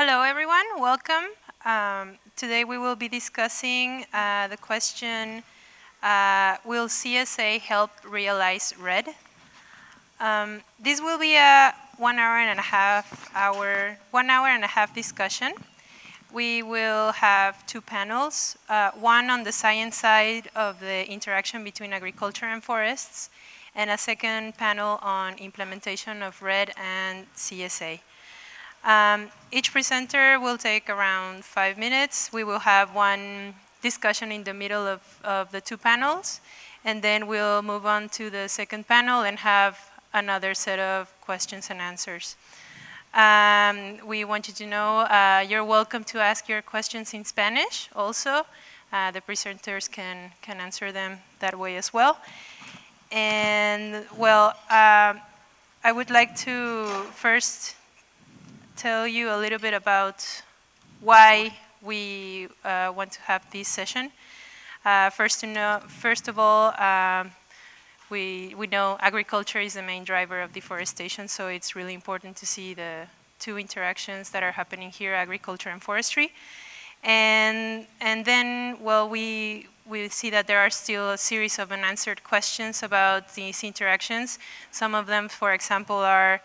Hello everyone, welcome. Today we will be discussing the question, will CSA help realize RED? This will be a 1 hour and a half discussion. We will have two panels, one on the science side of the interaction between agriculture and forests, and a second panel on implementation of RED and CSA. Each presenter will take around 5 minutes. We will have one discussion in the middle of the two panels, and then we'll move on to the second panel and have another set of questions and answers. We want you to know you're welcome to ask your questions in Spanish also. The presenters can answer them that way as well. And well, I would like to first tell you a little bit about why we want to have this session. First of all, we know agriculture is the main driver of deforestation, so it's really important to see the two interactions that are happening here, agriculture and forestry. And then, well, we see that there are still a series of unanswered questions about these interactions. Some of them, for example, are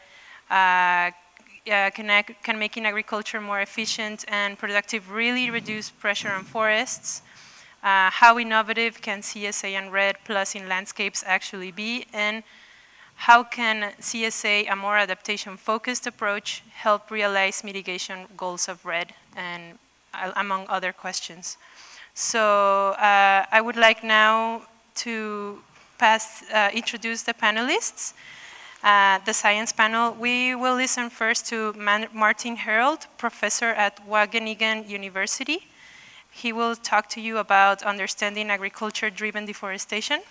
can making agriculture more efficient and productive really reduce pressure on forests? How innovative can CSA and RED plus in landscapes actually be? And how can CSA, a more adaptation-focused approach, help realize mitigation goals of RED, and among other questions? So I would like now to introduce the panelists. The science panel, we will listen first to Martin Herold, professor at Wageningen University. He will talk to you about understanding agriculture-driven deforestation.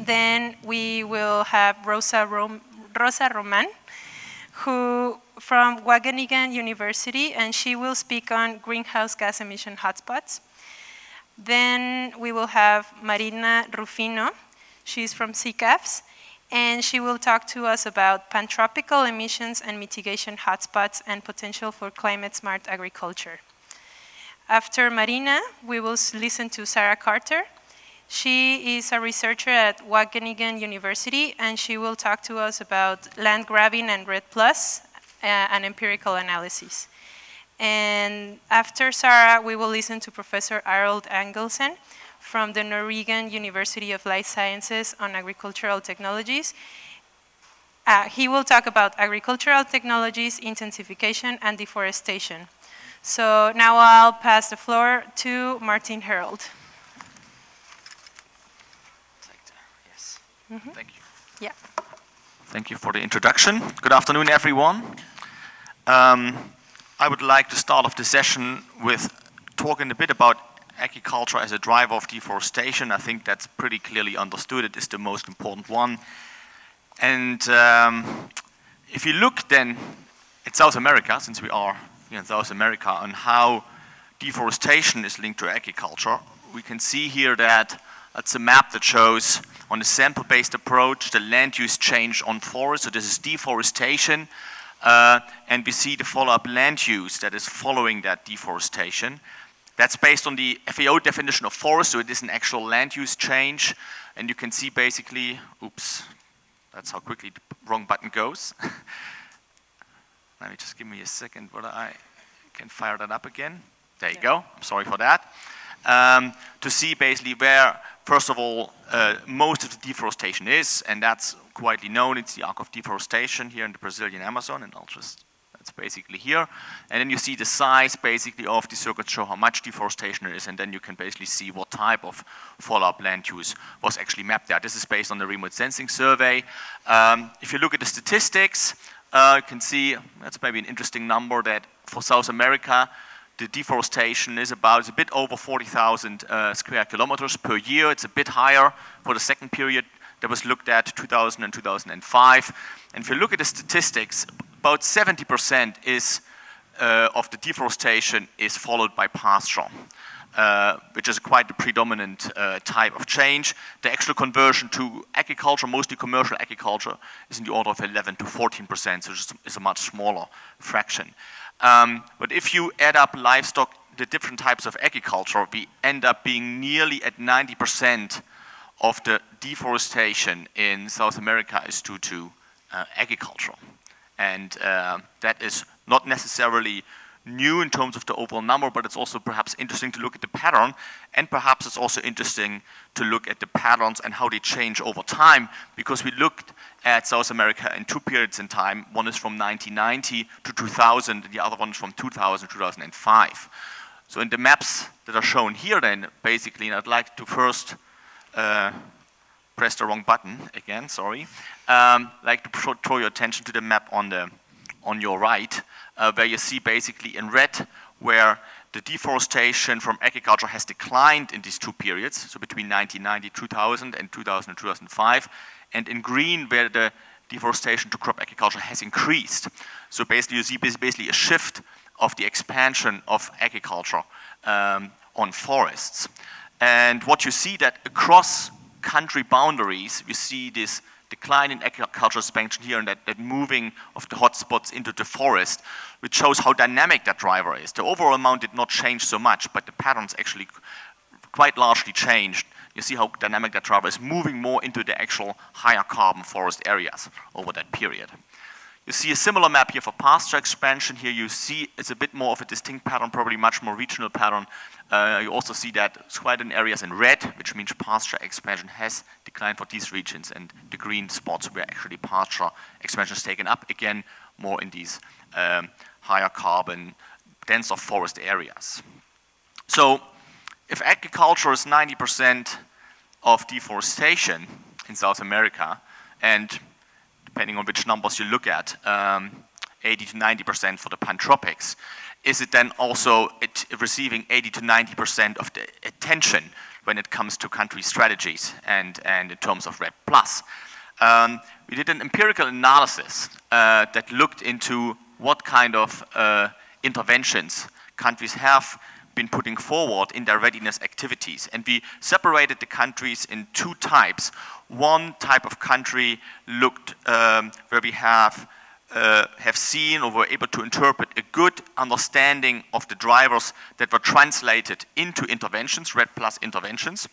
Then we will have Rosa Roman, who from Wageningen University, and she will speak on greenhouse gas emission hotspots. Then we will have Marina Rufino. She's from CCAFS. And she will talk to us about pantropical emissions and mitigation hotspots and potential for climate-smart agriculture. After Marina, we will listen to Sarah Carter. She is a researcher at Wageningen University, and she will talk to us about land grabbing and RED Plus and empirical analysis. And after Sarah, we will listen to Professor Harold Angelsen from the Norwegian University of Life Sciences on agricultural technologies. He will talk about agricultural technologies, intensification, and deforestation. So now I'll pass the floor to Martin Herold. Yes. Mm-hmm. Thank you. Yeah. Thank you for the introduction. Good afternoon, everyone. I would like to start off the session with talking a bit about agriculture as a driver of deforestation. I think that's pretty clearly understood. It is the most important one. And if you look then at South America, since we are in South America, on how deforestation is linked to agriculture, we can see here that it's a map that shows on a sample-based approach the land use change on forests. So this is deforestation. And we see the follow-up land use that is following that deforestation. That's based on the FAO definition of forest, so it is an actual land use change. And you can see basically, oops, that's how quickly the wrong button goes. Let me just give me a second whether I can fire that up again. There you go, I'm sorry for that. To see basically where, first of all, most of the deforestation is, and that's widely known. It's the arc of deforestation here in the Brazilian Amazon, and I'll just basically here, and then you see the size basically of the circuits show how much deforestation there is, and then you can basically see what type of follow-up land use was actually mapped there. This is based on the remote sensing survey. If you look at the statistics, you can see that's maybe an interesting number that for South America, the deforestation is about a bit over 40,000 square kilometers per year. It's a bit higher for the second period that was looked at, 2000 and 2005. And if you look at the statistics, about 70% of the deforestation is followed by pasture. which is quite the predominant type of change. The actual conversion to agriculture, mostly commercial agriculture, is in the order of 11% to 14%, so it's a much smaller fraction. But if you add up livestock, the different types of agriculture, we end up being nearly at 90% of the deforestation in South America is due to agriculture. And that is not necessarily new in terms of the overall number, but it's also perhaps interesting to look at the pattern, and perhaps it's also interesting to look at the patterns and how they change over time, because we looked at South America in two periods in time. One is from 1990 to 2000, and the other one is from 2000 to 2005. So in the maps that are shown here then, basically, and I'd like to first press the wrong button again, sorry. I'd like to draw your attention to the map on your right, where you see basically in red where the deforestation from agriculture has declined in these two periods, so between 1990, 2000 and 2000 and 2005, and in green where the deforestation to crop agriculture has increased. So basically you see basically a shift of the expansion of agriculture on forests. And what you see that across country boundaries, you see this decline in agricultural expansion here, and that moving of the hotspots into the forest, which shows how dynamic that driver is. The overall amount did not change so much, but the patterns actually quite largely changed. You see how dynamic that driver is, moving more into the actual higher carbon forest areas over that period. You see a similar map here for pasture expansion. Here you see it's a bit more of a distinct pattern, probably much more regional pattern. You also see that certain areas in red, which means pasture expansion has declined for these regions, and the green spots where actually pasture expansion is taken up, again, more in these higher carbon, denser forest areas. So if agriculture is 90% of deforestation in South America, and depending on which numbers you look at, 80 to 90% for the pantropics, is it then also receiving 80 to 90% of the attention when it comes to country strategies and in terms of REDD+. We did an empirical analysis that looked into what kind of interventions countries have been putting forward in their readiness activities, and we separated the countries in two types. One type of country looked where we have seen or were able to interpret a good understanding of the drivers that were translated into interventions, REDD+ interventions.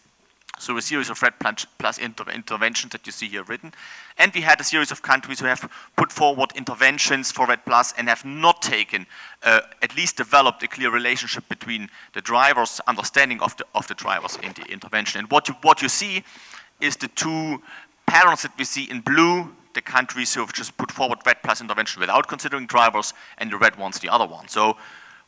So a series of REDD+ interventions that you see here written. And we had a series of countries who have put forward interventions for REDD+ and have not taken, at least developed a clear relationship between the drivers, understanding of the drivers in the intervention. And what you see is the two patterns that we see in blue, the countries who have just put forward REDD+ intervention without considering drivers, and the red ones, the other one. So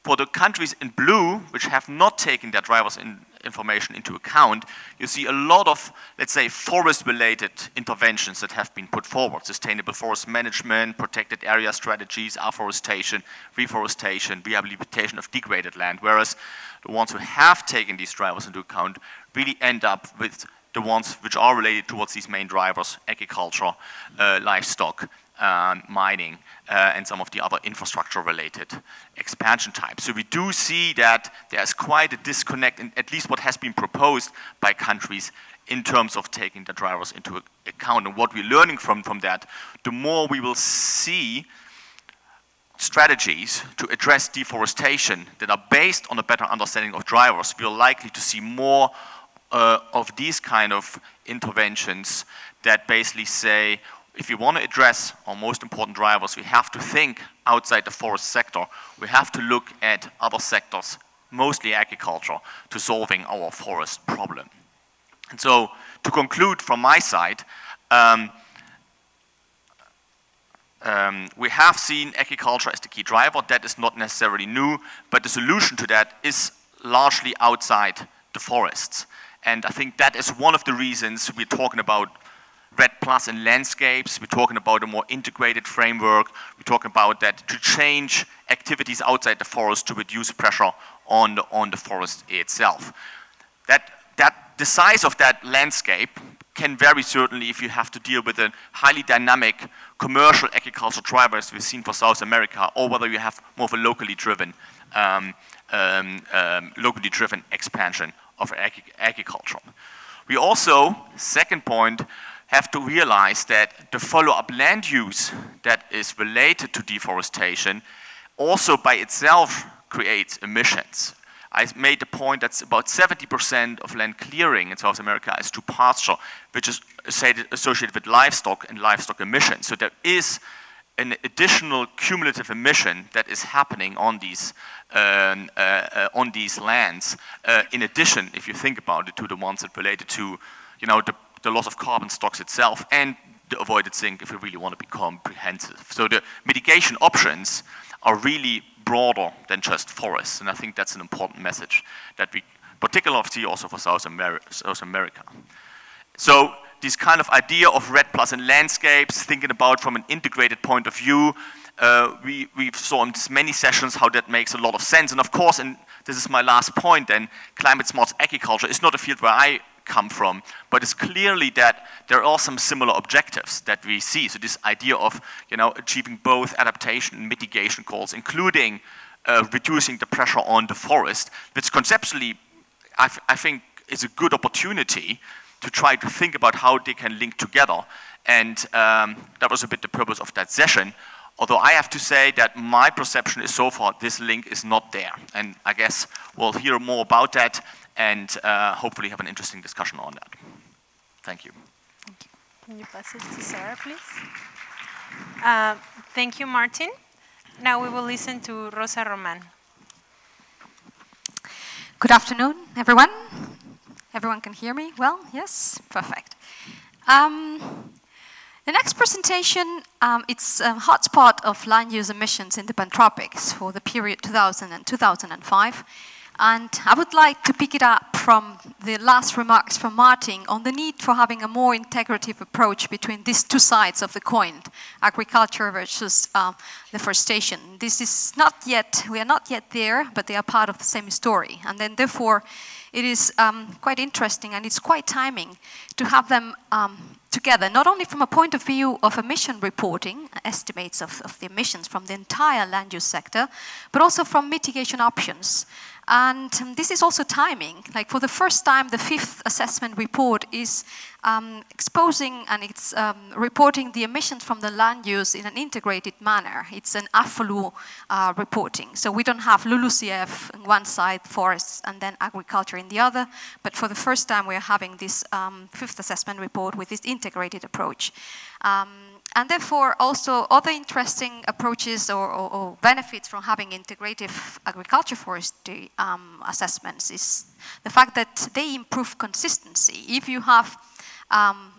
for the countries in blue, which have not taken their drivers information into account, you see a lot of, let's say, forest-related interventions that have been put forward. Sustainable forest management, protected area strategies, afforestation, reforestation, rehabilitation of degraded land, whereas the ones who have taken these drivers into account really end up with the ones which are related towards these main drivers, agriculture, livestock, mining, and some of the other infrastructure-related expansion types. So we do see that there's quite a disconnect in at least what has been proposed by countries in terms of taking the drivers into account. And what we're learning from that, the more we will see strategies to address deforestation that are based on a better understanding of drivers, we're likely to see more of these kind of interventions that basically say, if you want to address our most important drivers, we have to think outside the forest sector. We have to look at other sectors, mostly agriculture, to solving our forest problem. And so, to conclude from my side, we have seen agriculture as the key driver. That is not necessarily new, but the solution to that is largely outside the forests. And I think that is one of the reasons we're talking about REDD+ and landscapes. We're talking about a more integrated framework. We're talking about that to change activities outside the forest to reduce pressure on the forest itself. The size of that landscape can vary certainly if you have to deal with a highly dynamic commercial agricultural driver as we've seen for South America, or whether you have more of a locally driven locally driven expansion of agriculture. We also, second point, have to realize that the follow-up land use that is related to deforestation also by itself creates emissions. I made the point that about 70% of land clearing in South America is to pasture, which is associated with livestock and livestock emissions. So there is an additional cumulative emission that is happening on these lands. In addition, if you think about it, to the ones that related to, you know, the loss of carbon stocks itself and the avoided zinc, if we really want to be comprehensive. So the mitigation options are really broader than just forests, and I think that's an important message that we particularly see also for South America. So this kind of idea of red plus and landscapes, thinking about from an integrated point of view, we saw in many sessions how that makes a lot of sense. And of course, and this is my last point then, climate smart agriculture is not a field where I come from, but it's clearly that there are some similar objectives that we see. So this idea of, you know, achieving both adaptation and mitigation goals, including reducing the pressure on the forest, which conceptually I think is a good opportunity to try to think about how they can link together. And that was a bit the purpose of that session. Although I have to say that my perception is so far this link is not there. And I guess we'll hear more about that and hopefully have an interesting discussion on that. Thank you. Thank you. Can you pass it to Sarah, please? Thank you, Martin. Now we will listen to Rosa Roman. Good afternoon, everyone. Everyone can hear me well? Yes? Perfect. The next presentation, it's a hotspot of land use emissions in the Pantropics for the period 2000 and 2005. And I would like to pick it up from the last remarks from Martin on the need for having a more integrative approach between these two sides of the coin, agriculture versus deforestation. This is not yet, we are not yet there, but they are part of the same story. And then therefore, it is quite interesting and it's quite timing to have them together, not only from a point of view of emission reporting, estimates of the emissions from the entire land use sector, but also from mitigation options. And this is also timing, like for the first time, the fifth assessment report is exposing and it's reporting the emissions from the land use in an integrated manner. It's an AFLU reporting. So we don't have LULUCF on one side, forests, and then agriculture in the other. But for the first time, we're having this fifth assessment report with this integrated approach. And therefore, also other interesting approaches or benefits from having integrative agriculture forestry assessments is the fact that they improve consistency. If you have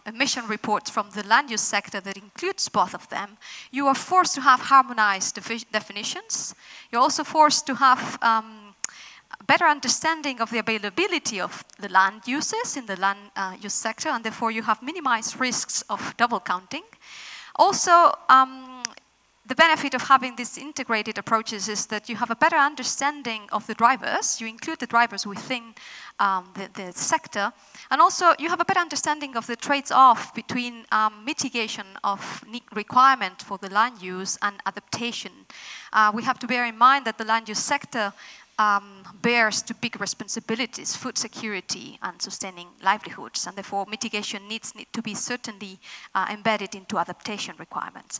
emission reports from the land use sector that includes both of them, you are forced to have harmonized definitions. You're also forced to have better understanding of the availability of the land uses in the land use sector, and therefore you have minimized risks of double counting. Also, the benefit of having these integrated approaches is that you have a better understanding of the drivers. You include the drivers within the sector. And also, you have a better understanding of the trades-off between mitigation of requirement for the land use and adaptation. We have to bear in mind that the land use sector bears two big responsibilities, food security and sustaining livelihoods, and therefore mitigation needs need to be certainly embedded into adaptation requirements.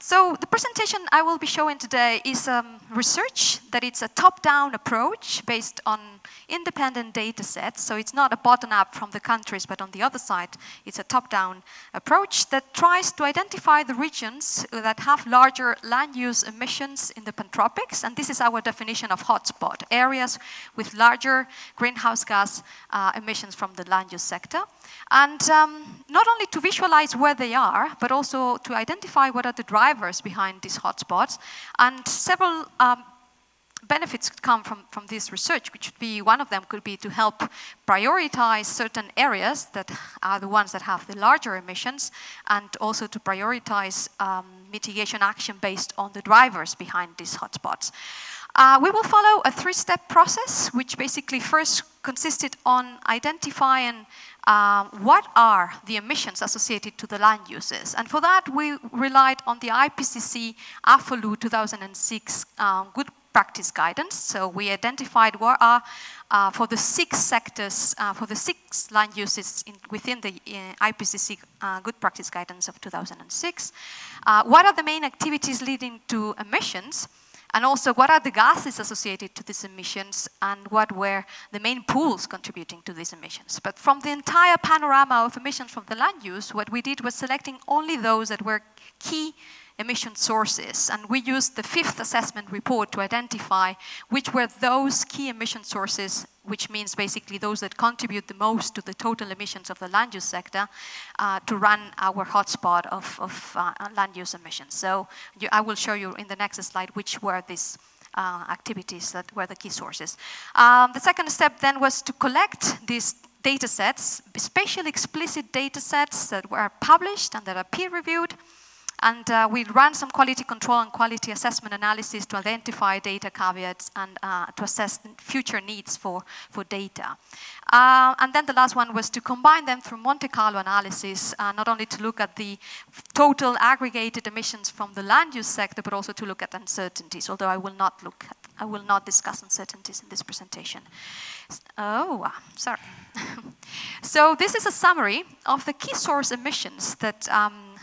So the presentation I will be showing today is research that it's a top-down approach based on independent data sets, so it's not a bottom-up from the countries, but on the other side, it's a top-down approach that tries to identify the regions that have larger land use emissions in the Pantropics, and this is our definition of hotspot, areas with larger greenhouse gas emissions from the land use sector. And not only to visualize where they are, but also to identify what are the drivers behind these hotspots. And several benefits could come from this research, which would be, one of them could be to help prioritize certain areas that are the ones that have the larger emissions, and also to prioritize mitigation action based on the drivers behind these hotspots. We will follow a three-step process, which basically first consisted on identifying what are the emissions associated to the land uses. And for that, we relied on the IPCC AFLU 2006 good practice guidance. So we identified what are, for the six sectors, for the six land uses within the IPCC Good Practice Guidance of 2006, what are the main activities leading to emissions, and also what are the gases associated to these emissions, and what were the main pools contributing to these emissions. But from the entire panorama of emissions from the land use, what we did was selecting only those that were key emission sources, and we used the fifth assessment report to identify which were those key emission sources, which means basically those that contribute the most to the total emissions of the land use sector, to run our hotspot of land use emissions. So I will show you in the next slide which were these activities that were the key sources. The second step then was to collect these data sets, spatially explicit data sets that were published and that are peer-reviewed. And we ran some quality control and quality assessment analysis to identify data caveats and to assess future needs for data. And then the last one was to combine them through Monte Carlo analysis, not only to look at the total aggregated emissions from the land use sector, but also to look at uncertainties, although I will not discuss uncertainties in this presentation. Oh, sorry. So this is a summary of the key source emissions that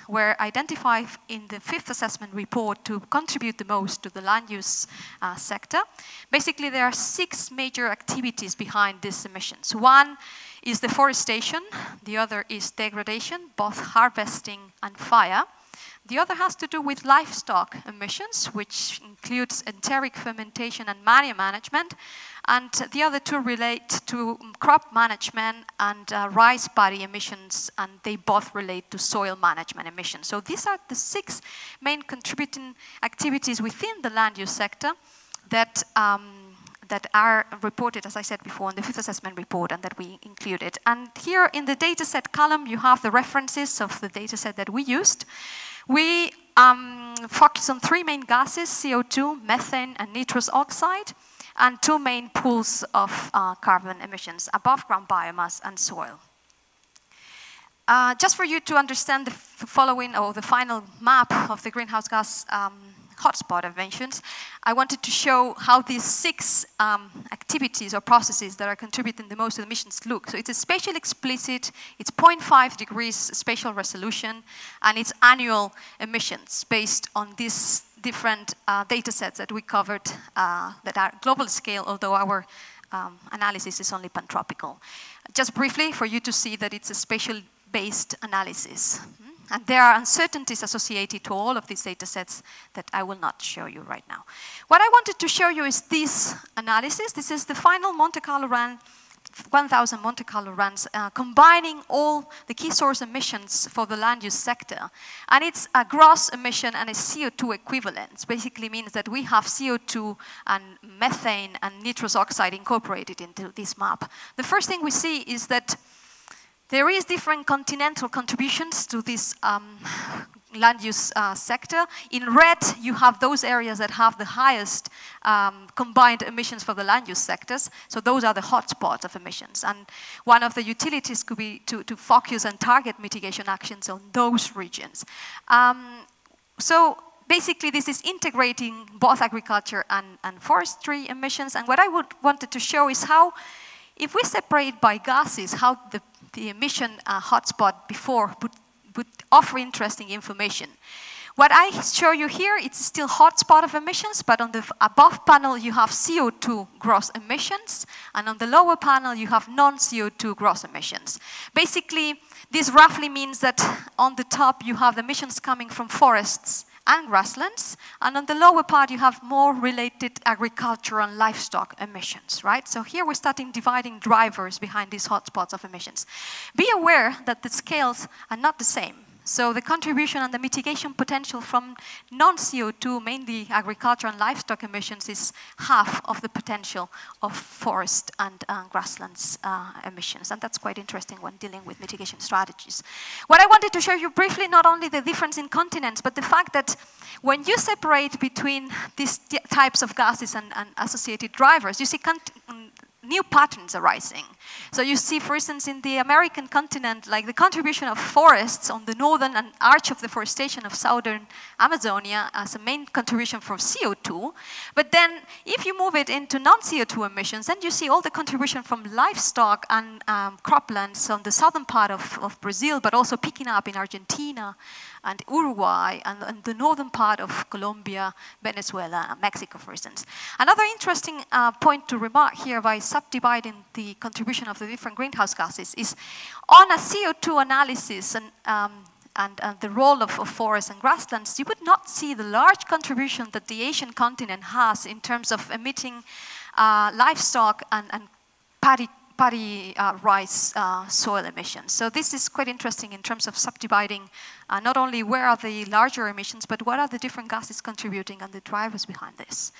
were identified in the fifth assessment report to contribute the most to the land use sector. Basically, there are six major activities behind these emissions. One is deforestation, the other is degradation, both harvesting and fire. The other has to do with livestock emissions, which includes enteric fermentation and manure management. And the other two relate to crop management and rice paddy emissions, and they both relate to soil management emissions. So these are the six main contributing activities within the land use sector that that are reported, as I said before, in the fifth assessment report and that we included. And here in the dataset column, you have the references of the dataset that we used. We focused on three main gases, CO2, methane, and nitrous oxide, and two main pools of carbon emissions, above ground biomass and soil. Just for you to understand the following, or the final map of the greenhouse gas hotspot emissions, I wanted to show how these six activities or processes that are contributing the most to emissions look. So it's a spatially explicit, it's 0.5 degrees spatial resolution, and it's annual emissions based on these different data sets that we covered that are global scale, although our analysis is only pantropical. Just briefly, for you to see that it's a spatial-based analysis. And there are uncertainties associated to all of these data sets that I will not show you right now. What I wanted to show you is this analysis. This is the final Monte Carlo run, 1,000 Monte Carlo runs, combining all the key source emissions for the land use sector. And it's a gross emission and a CO2 equivalent. It basically means that we have CO2 and methane and nitrous oxide incorporated into this map. The first thing we see is that there is different continental contributions to this land use sector. In red, you have those areas that have the highest combined emissions for the land use sectors. So those are the hotspots of emissions. And one of the utilities could be to focus and target mitigation actions on those regions. So basically, this is integrating both agriculture and forestry emissions. And what I wanted to show is how, if we separate by gases, how the emission hotspot before would offer interesting information. What I show you here, it's still hotspot of emissions, but on the above panel you have CO2 gross emissions, and on the lower panel you have non-CO2 gross emissions. Basically, this roughly means that on the top you have emissions coming from forests and grasslands, and on the lower part you have more related agricultural and livestock emissions, right? So here we're starting dividing drivers behind these hotspots of emissions. Be aware that the scales are not the same. So the contribution and the mitigation potential from non-CO2, mainly agriculture and livestock emissions, is half of the potential of forest and grasslands emissions. And that's quite interesting when dealing with mitigation strategies. What I wanted to show you briefly, not only the difference in continents, but the fact that when you separate between these types of gases and associated drivers, you see new patterns arising. So you see, for instance, in the American continent, like the contribution of forests on the northern and arch of deforestation of southern Amazonia as a main contribution for CO2. But then if you move it into non-CO2 emissions, then you see all the contribution from livestock and croplands on the southern part of Brazil, but also picking up in Argentina and Uruguay and the northern part of Colombia, Venezuela, and Mexico, for instance. Another interesting point to remark here by subdividing the contribution of the different greenhouse gases is on a CO2 analysis and the role of forests and grasslands, you would not see the large contribution that the Asian continent has in terms of emitting livestock and paddy rice soil emissions. So this is quite interesting in terms of subdividing not only where are the larger emissions, but what are the different gases contributing and the drivers behind this.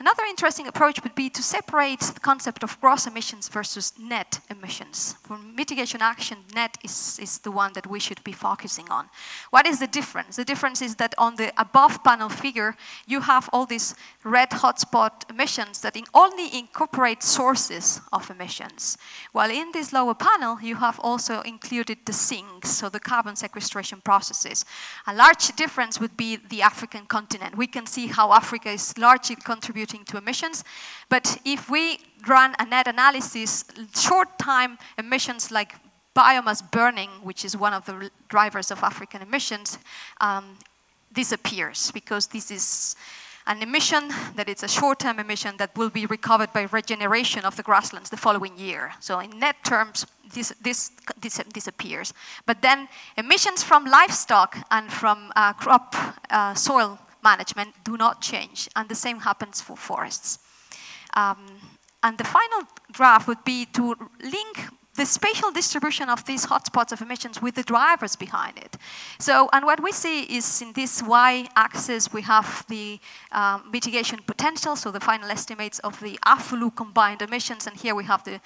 Another interesting approach would be to separate the concept of gross emissions versus net emissions. For mitigation action, net is the one that we should be focusing on. What is the difference? The difference is that on the above panel figure, you have all these red hotspot emissions that only incorporate sources of emissions. While in this lower panel, you have also included the sinks, so the carbon sequestration processes. A large difference would be the African continent. We can see how Africa is largely contributing to emissions, but if we run a net analysis, short-time emissions like biomass burning, which is one of the drivers of African emissions, disappears, because this is an emission that it's a short-term emission that will be recovered by regeneration of the grasslands the following year. So in net terms, this disappears. But then emissions from livestock and from crop soil management do not change, and the same happens for forests. And the final draft would be to link the spatial distribution of these hotspots of emissions with the drivers behind it. So, and what we see is in this y-axis, we have the mitigation potential, so the final estimates of the AFLU combined emissions, and here we have the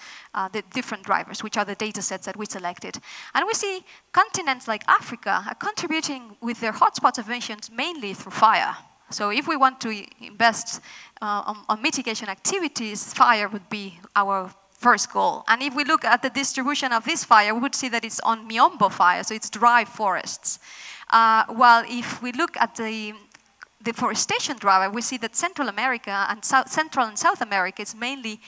different drivers, which are the data sets that we selected. And we see continents like Africa are contributing with their hotspots of emissions mainly through fire. So if we want to invest on mitigation activities, fire would be our first goal. And if we look at the distribution of this fire, we would see that it's on Miombo fire, so it's dry forests. While if we look at the deforestation driver, we see that Central America and South America is mainly,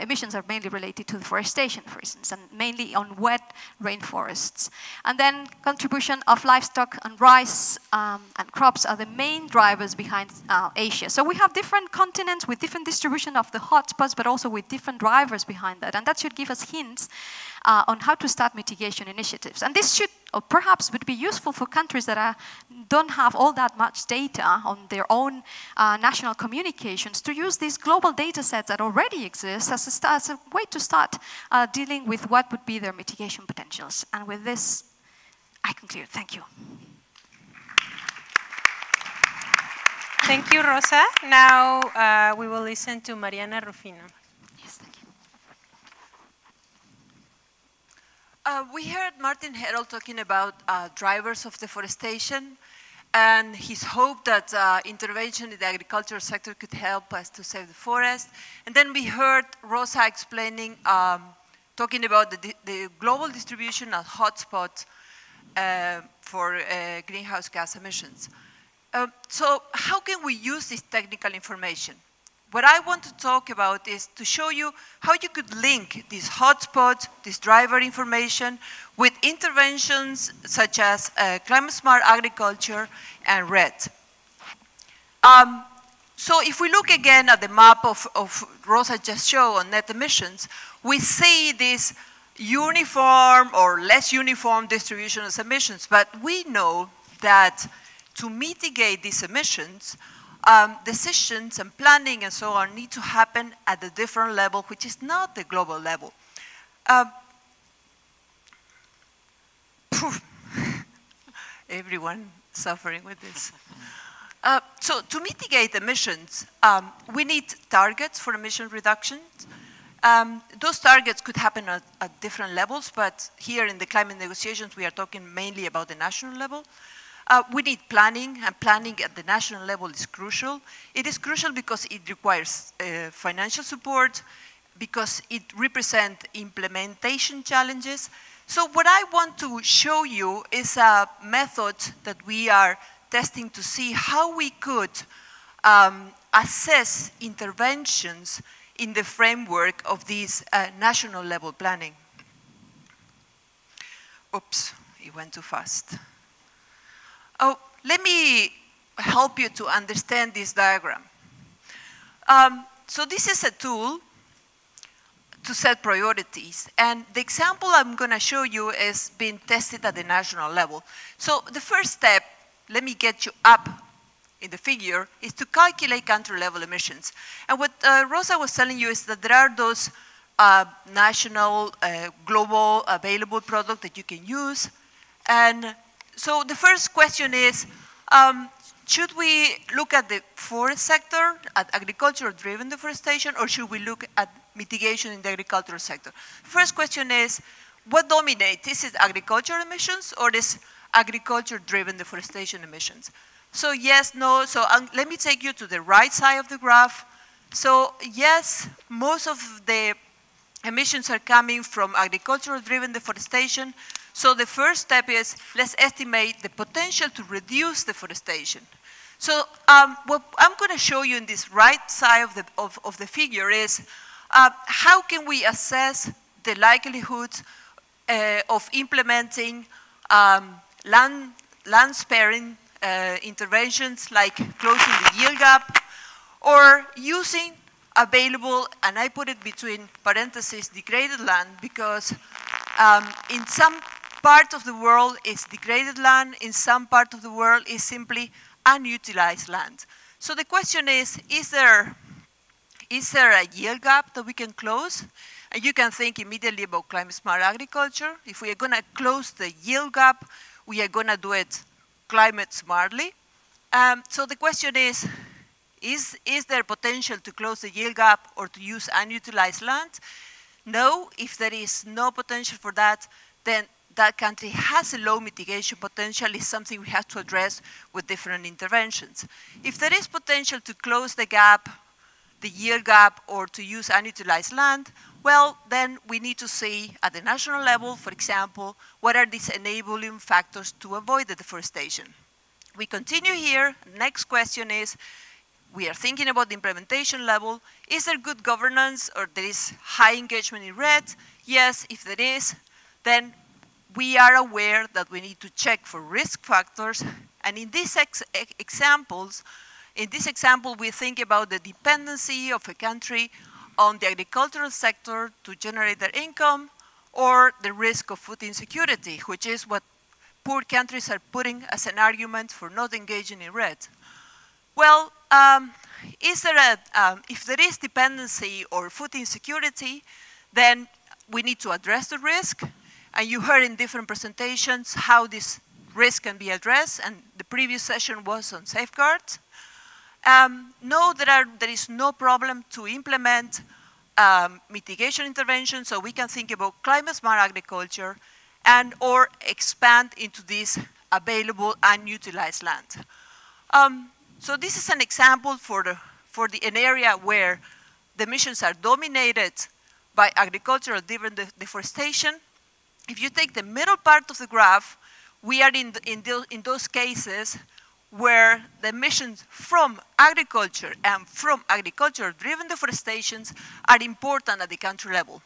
emissions are mainly related to deforestation, for instance, and mainly on wet rainforests. And then contribution of livestock and rice and crops are the main drivers behind Asia. So we have different continents with different distribution of the hotspots, but also with different drivers behind that. And that should give us hints on how to start mitigation initiatives. And this should, or perhaps would be useful for countries that don't have all that much data on their own national communications, to use these global data sets that already exist as a way to start dealing with what would be their mitigation potentials. And with this, I conclude. Thank you. Thank you, Rosa. Now we will listen to Mariana Rufino. We heard Martin Herold talking about drivers of deforestation and his hope that intervention in the agricultural sector could help us to save the forest. And then we heard Rosa explaining, talking about the global distribution of hotspots for greenhouse gas emissions. So how can we use this technical information? What I want to talk about is to show you how you could link these hotspots, this driver information, with interventions such as climate-smart agriculture and RED. So if we look again at the map of Rosa just showed on net emissions, we see this uniform or less uniform distribution of emissions. But we know that to mitigate these emissions, decisions and planning and so on need to happen at a different level, which is not the global level. Everyone suffering with this. So to mitigate emissions, we need targets for emission reductions. Those targets could happen at different levels, but here in the climate negotiations, we are talking mainly about the national level. We need planning, and planning at the national level is crucial. It is crucial because it requires financial support, because it represents implementation challenges. So what I want to show you is a method that we are testing to see how we could assess interventions in the framework of this national level planning. Oops, it went too fast. Oh, let me help you to understand this diagram. So this is a tool to set priorities. And the example I'm going to show you is being tested at the national level. So the first step, let me get you up in the figure, is to calculate country-level emissions. And what Rosa was telling you is that there are those national, global, available products that you can use. And so the first question is, should we look at the forest sector, at agriculture-driven deforestation, or should we look at mitigation in the agricultural sector? First question is, what dominates? Is it agricultural emissions, or is agriculture-driven deforestation emissions? So yes, no, so let me take you to the right side of the graph. So yes, most of the emissions are coming from agricultural-driven deforestation. So the first step is, let's estimate the potential to reduce deforestation. So what I'm going to show you in this right side of the figure is, how can we assess the likelihood of implementing land-sparing interventions like closing the yield gap, or using available, and I put it between parentheses, degraded land, because in some part of the world it's degraded land, in some part of the world is simply unutilized land. So the question is there a yield gap that we can close? And you can think immediately about climate smart agriculture. If we are going to close the yield gap, we are going to do it climate smartly. So the question is there potential to close the yield gap or to use unutilized land? No, if there is no potential for that, then that country has a low mitigation potential. It's something we have to address with different interventions. If there is potential to close the gap, the yield gap, or to use unutilized land, well, then we need to see at the national level, for example, what are these enabling factors to avoid the deforestation. We continue here. Next question is, we are thinking about the implementation level. Is there good governance, or there is high engagement in red? Yes, if there is, then we are aware that we need to check for risk factors. And in these example, we think about the dependency of a country on the agricultural sector to generate their income, or the risk of food insecurity, which is what poor countries are putting as an argument for not engaging in RED. Well, if there is dependency or food insecurity, then we need to address the risk. And you heard in different presentations how this risk can be addressed, and the previous session was on safeguards. No, there is no problem to implement mitigation interventions, so we can think about climate-smart agriculture and or expand into this available unutilized land. So this is an example an area where the emissions are dominated by agricultural-driven deforestation. If you take the middle part of the graph, we are in those cases where the emissions from agriculture and from agriculture-driven deforestations are important at the country level.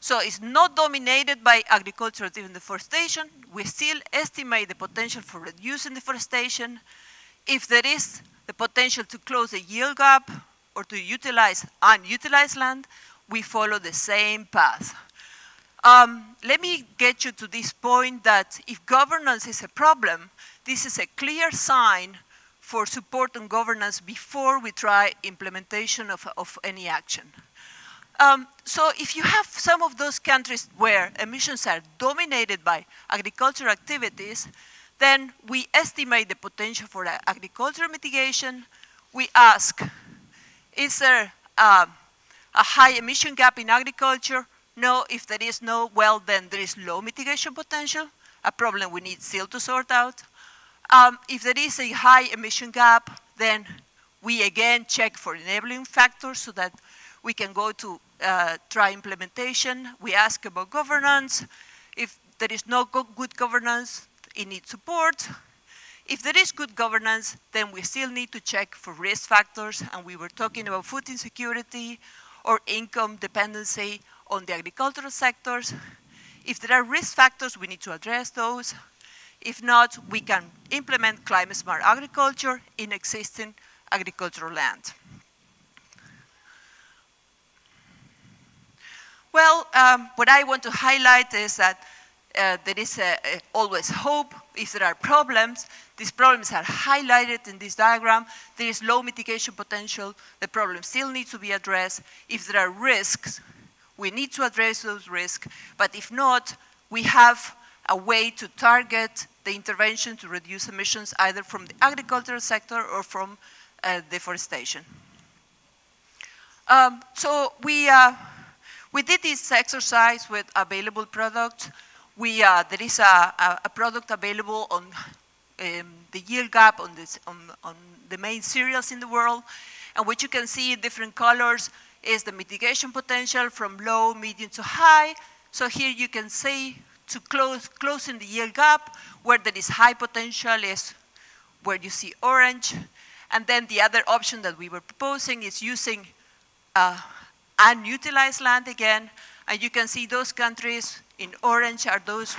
So it's not dominated by agriculture-driven deforestation. We still estimate the potential for reducing deforestation. If there is the potential to close the yield gap or to utilize unutilized land, we follow the same path. Let me get you to this point that if governance is a problem, this is a clear sign for support on governance before we try implementation of any action. So if you have some of those countries where emissions are dominated by agricultural activities, then we estimate the potential for agricultural mitigation. We ask, is there a high emission gap in agriculture? No, if there is no, well, then there is low mitigation potential, a problem we need still to sort out. If there is a high emission gap, then we again check for enabling factors so that we can go to try implementation. We ask about governance. If there is no good governance, it needs support. If there is good governance, then we still need to check for risk factors, and we were talking about food insecurity or income dependency on the agricultural sectors. If there are risk factors, we need to address those. If not, we can implement climate-smart agriculture in existing agricultural land. Well, what I want to highlight is that there is always hope. If there are problems, these problems are highlighted in this diagram. There is low mitigation potential. The problem still needs to be addressed. If there are risks, we need to address those risks. But if not, we have a way to target the intervention to reduce emissions either from the agricultural sector or from deforestation. So we did this exercise with available products. There is a product available on the yield gap on the main cereals in the world. And what you can see in different colors is the mitigation potential from low, medium to high. So here you can see to closing the yield gap, where there is high potential is where you see orange. And then the other option that we were proposing is using unutilized land again. And you can see those countries in orange are those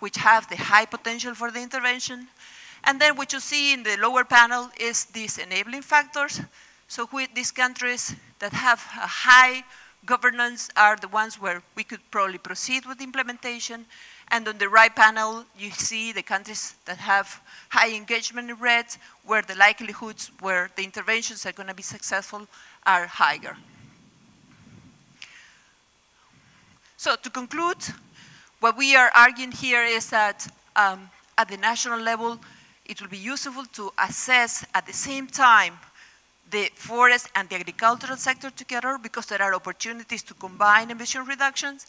which have the high potential for the intervention. And then what you see in the lower panel is these enabling factors. So these countries that have a high governance are the ones where we could probably proceed with implementation. And on the right panel, you see the countries that have high engagement in red, where the likelihoods where the interventions are going to be successful are higher. So to conclude, what we are arguing here is that at the national level, it will be useful to assess at the same time the forest and the agricultural sector together, because there are opportunities to combine emission reductions.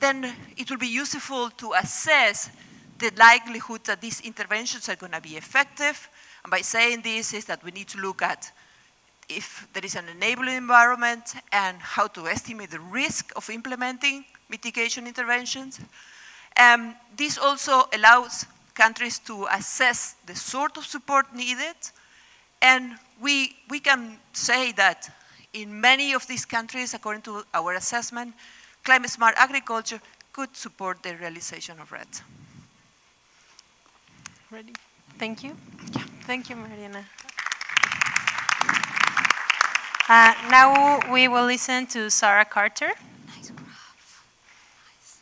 Then it will be useful to assess the likelihood that these interventions are going to be effective. And by saying this is that we need to look at if there is an enabling environment and how to estimate the risk of implementing mitigation interventions. This also allows countries to assess the sort of support needed. And we can say that in many of these countries, according to our assessment, climate-smart agriculture could support the realization of REDD. Ready? Thank you. Yeah. Thank you, Mariana. Now we will listen to Sarah Carter. Nice graph. Nice.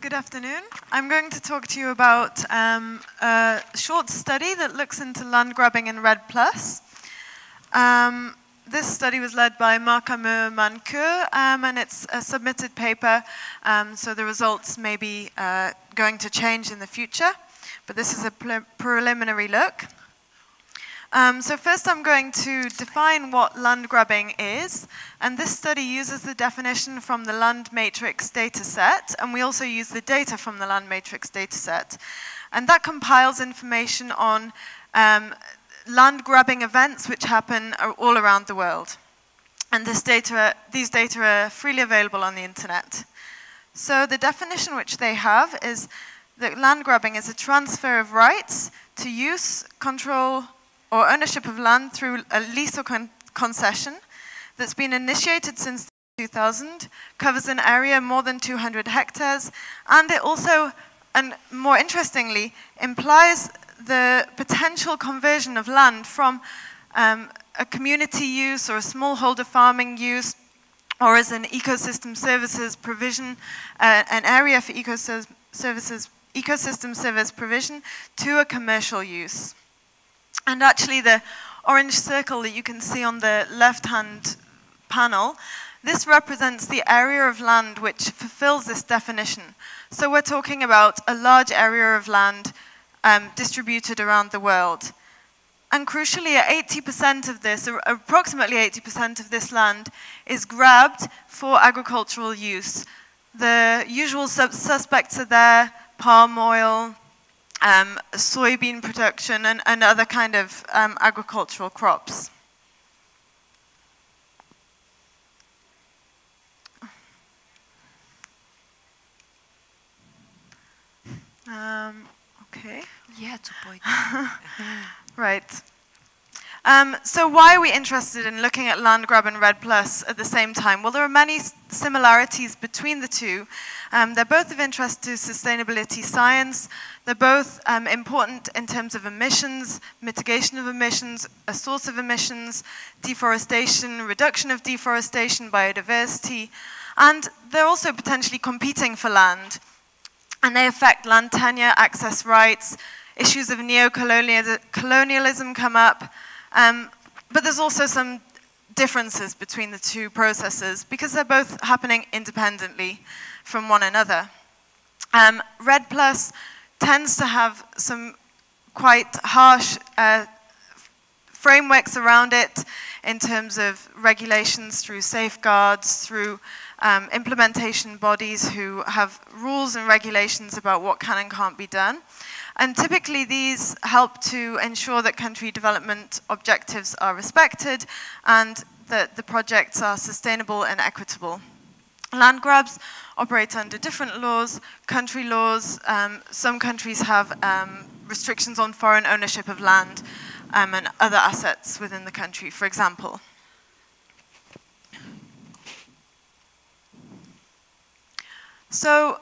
Good afternoon. I'm going to talk to you about a short study that looks into land grabbing in REDD+. This study was led by Marc-Amour Mancour, and it's a submitted paper, so the results may be going to change in the future, but this is a preliminary look. So first I'm going to define what land grabbing is, and this study uses the definition from the Land Matrix dataset, and we also use the data from the Land Matrix dataset. And that compiles information on land grabbing events which happen all around the world. And these data are freely available on the internet. So the definition which they have is that land grabbing is a transfer of rights to use, control, or ownership of land through a lease or concession that's been initiated since 2000, covers an area more than 200 hectares, and it also, and more interestingly, implies the potential conversion of land from a community use or a smallholder farming use, or as an ecosystem services provision, an area for ecosystem service provision, to a commercial use. And actually the orange circle that you can see on the left-hand panel, this represents the area of land which fulfills this definition. So we're talking about a large area of land distributed around the world. And crucially, 80% of this, or approximately 80% of this land is grabbed for agricultural use. The usual suspects are there, palm oil, soybean production, and other kind of agricultural crops. Okay. Yeah, to point. Right. So why are we interested in looking at Landgrab and Red Plus at the same time? Well, there are many similarities between the two. They're both of interest to sustainability science. They're both important in terms of emissions, mitigation of emissions, a source of emissions, deforestation, reduction of deforestation, biodiversity, and they're also potentially competing for land. And they affect land tenure, access rights, issues of neo-colonialism come up. But there's also some differences between the two processes because they're both happening independently from one another. Red Plus tends to have some quite harsh frameworks around it in terms of regulations through safeguards, through implementation bodies who have rules and regulations about what can and can't be done. And typically these help to ensure that country development objectives are respected and that the projects are sustainable and equitable. Land grabs operate under different laws, country laws. Some countries have restrictions on foreign ownership of land and other assets within the country, for example. So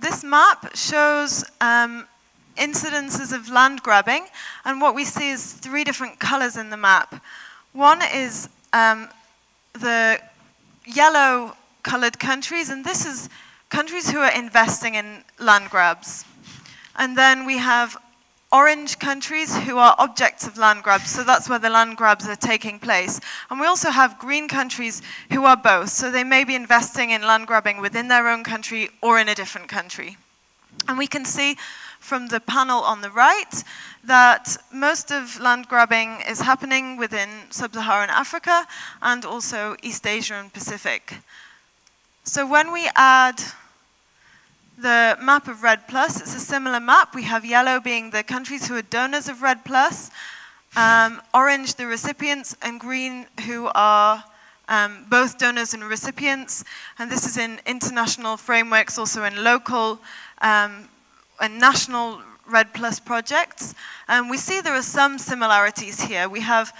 this map shows incidences of land grabbing, and what we see is three different colors in the map. One is the yellow colored countries, and this is countries who are investing in land grabs. And then we have orange countries who are objects of land grabs, so that's where the land grabs are taking place. And we also have green countries who are both, so they may be investing in land grabbing within their own country or in a different country. And we can see from the panel on the right that most of land grabbing is happening within sub-Saharan Africa and also East Asia and Pacific. So when we add the map of Red Plus, it's a similar map. We have yellow being the countries who are donors of Red Plus, orange the recipients, and green who are both donors and recipients. And this is in international frameworks, also in local and national Red Plus projects. And we see there are some similarities here. We have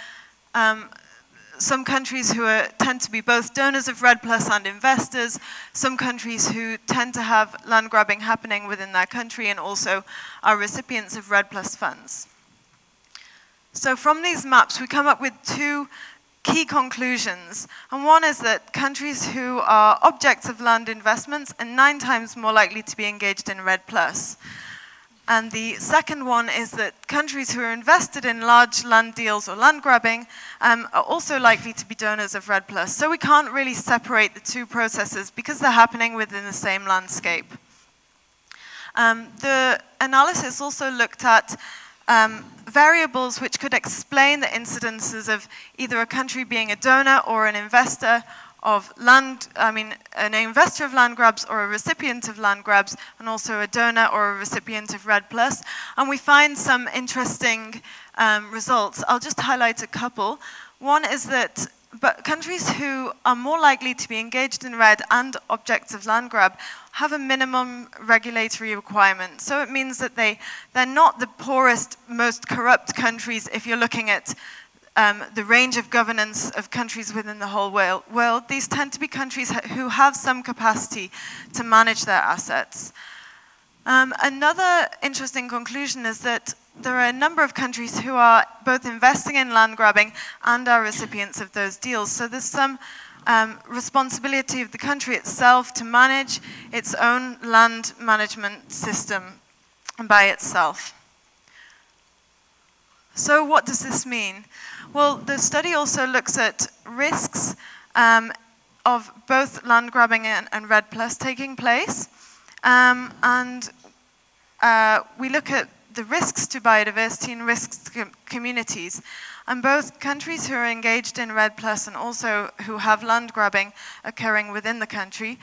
some countries who tend to be both donors of Red Plus and investors, some countries who tend to have land grabbing happening within their country and also are recipients of Red Plus funds. So from these maps, we come up with two key conclusions. And one is that countries who are objects of land investments are 9 times more likely to be engaged in Red Plus. And the second one is that countries who are invested in large land deals or land grabbing are also likely to be donors of Red Plus. So we can't really separate the two processes because they're happening within the same landscape. The analysis also looked at variables which could explain the incidences of either a country being a donor or an investor of land, an investor of land grabs or a recipient of land grabs, and also a donor or a recipient of Red Plus. And we find some interesting results. I'll just highlight a couple. One is that countries who are more likely to be engaged in Red and objects of land grab have a minimum regulatory requirement. So it means that they're not the poorest, most corrupt countries if you're looking at the range of governance of countries within the whole world. These tend to be countries who have some capacity to manage their assets. Another interesting conclusion is that there are a number of countries who are both investing in land grabbing and are recipients of those deals. So there's some responsibility of the country itself to manage its own land management system by itself. So what does this mean? Well, the study also looks at risks of both land grabbing and Red Plus taking place. We look at the risks to biodiversity and risks to communities. And both countries who are engaged in Red Plus and also who have land grabbing occurring within the country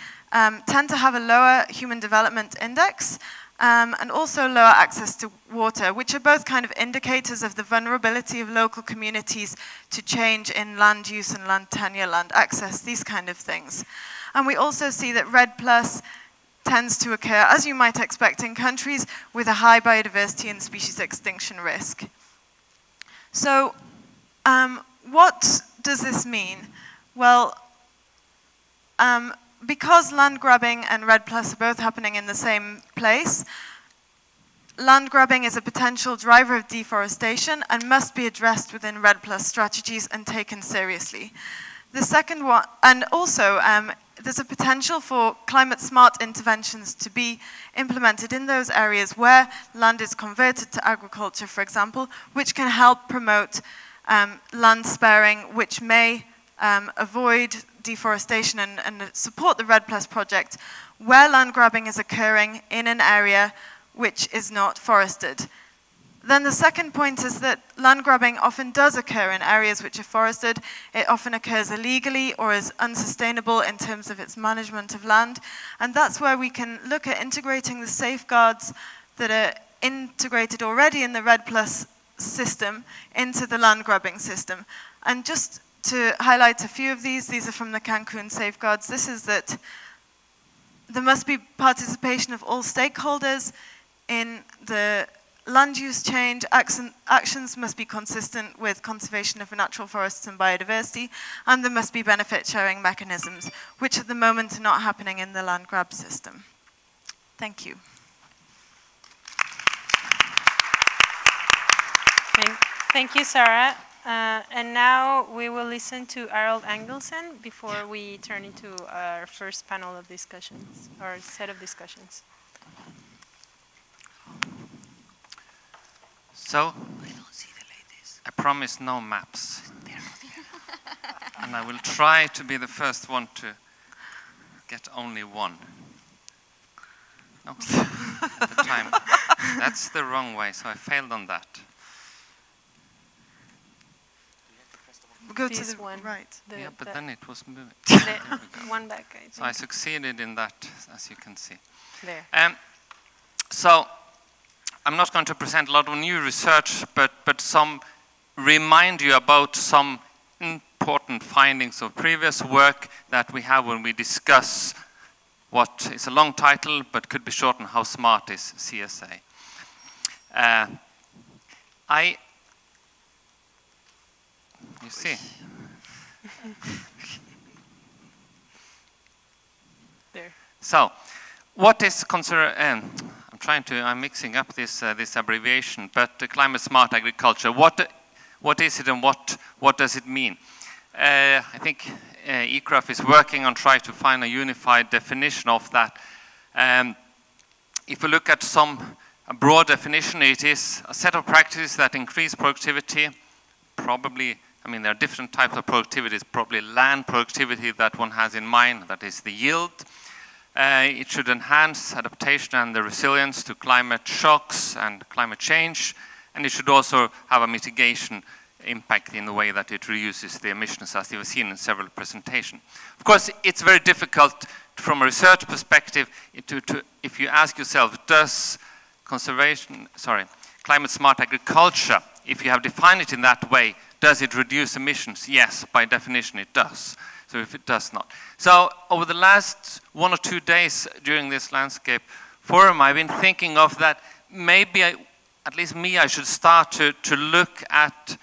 tend to have a lower human development index and also lower access to water, which are both kind of indicators of the vulnerability of local communities to change in land use and land tenure, land access, these kind of things. And we also see that REDD+ tends to occur, as you might expect, in countries with a high biodiversity and species extinction risk. So what does this mean? Well, because land grabbing and REDD+ are both happening in the same place, land grabbing is a potential driver of deforestation and must be addressed within REDD+ strategies and taken seriously. The second one, and also there's a potential for climate smart interventions to be implemented in those areas where land is converted to agriculture, for example, which can help promote land sparing, which may avoid deforestation and support the REDD+ project where land grabbing is occurring in an area which is not forested. Then the second point is that land grabbing often does occur in areas which are forested. It often occurs illegally or is unsustainable in terms of its management of land. And that's where we can look at integrating the safeguards that are integrated already in the REDD+ system into the land grabbing system. And just to highlight a few of these are from the Cancun safeguards. This is that there must be participation of all stakeholders in the land use change, actions must be consistent with conservation of natural forests and biodiversity, and there must be benefit sharing mechanisms, which at the moment are not happening in the land grab system. Thank you. Thank you, Sarah. And now we will listen to Harald Angelsen before we turn into our first panel of discussions, or set of discussions. So, I don't see the ladies. I promise no maps. And I will try to be the first one to get only one. No, at the time. That's the wrong way, so I failed on that. Go to the one. Right. Yeah, but then it was moving. One back, I think. So I succeeded in that, as you can see. There. So, I'm not going to present a lot of new research, but some remind you about some important findings of previous work that we have when we discuss what is a long title, but could be shortened, how smart is CSA. You see. There. So, what is I'm mixing up this this abbreviation, but climate smart agriculture. What is it, and what does it mean? I think ECRAF is working on trying to find a unified definition of that. If we look at a broad definition, it is a set of practices that increase productivity. Probably, I mean, there are different types of productivity. It's probably land productivity that one has in mind. That is the yield. It should enhance adaptation and the resilience to climate shocks and climate change, and it should also have a mitigation impact in the way that it reduces the emissions, as you've seen in several presentations. Of course, it's very difficult from a research perspective if you ask yourself, does climate smart agriculture, if you have defined it in that way, does it reduce emissions? Yes, by definition it does. So if it does not. So over the last 1 or 2 days during this landscape forum, I've been thinking of that maybe, I should start to look at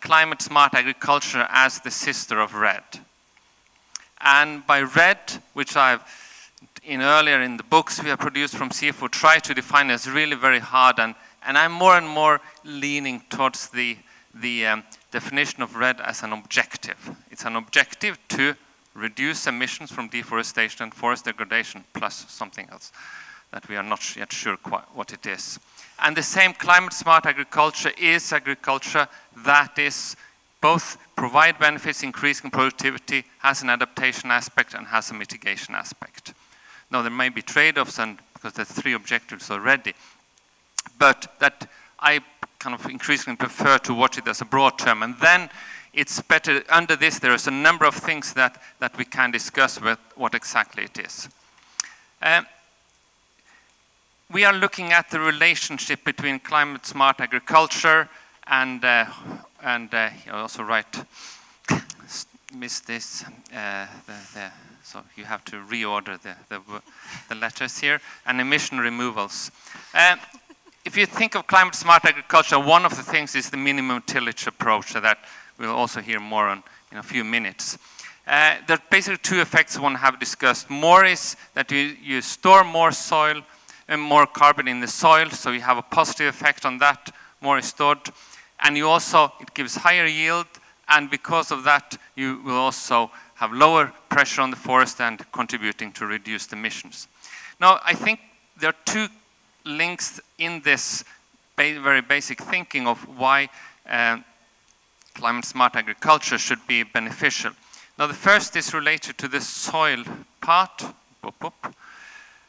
climate smart agriculture as the sister of REDD. And by REDD, which I've, earlier in the books we have produced from CFO, tried to define as really very hard, and I'm more and more leaning towards the definition of REDD as an objective. It's an objective to reduce emissions from deforestation and forest degradation, plus something else that we are not yet sure quite what it is. And the same climate smart agriculture is agriculture that is both provide benefits, increasing productivity, has an adaptation aspect and has a mitigation aspect. Now there may be trade-offs, and because there's 3 objectives already, but that I kind of increasingly prefer to watch it as a broad term. And then it's better, under this there is a number of things that we can discuss with what exactly it is. we are looking at the relationship between climate-smart agriculture and I also write, missed this, so you have to reorder the letters here, and emission removals. If you think of climate-smart agriculture, one of the things is the minimum tillage approach that we'll also hear more on in a few minutes. There are basically two effects one have discussed. More is that you store more soil and more carbon in the soil, so you have a positive effect on that, more is stored. And you also, it gives higher yield, and because of that, you will also have lower pressure on the forest and contributing to reduced emissions. Now, I think there are two links in this very basic thinking of why climate-smart agriculture should be beneficial. Now, the first is related to the soil part.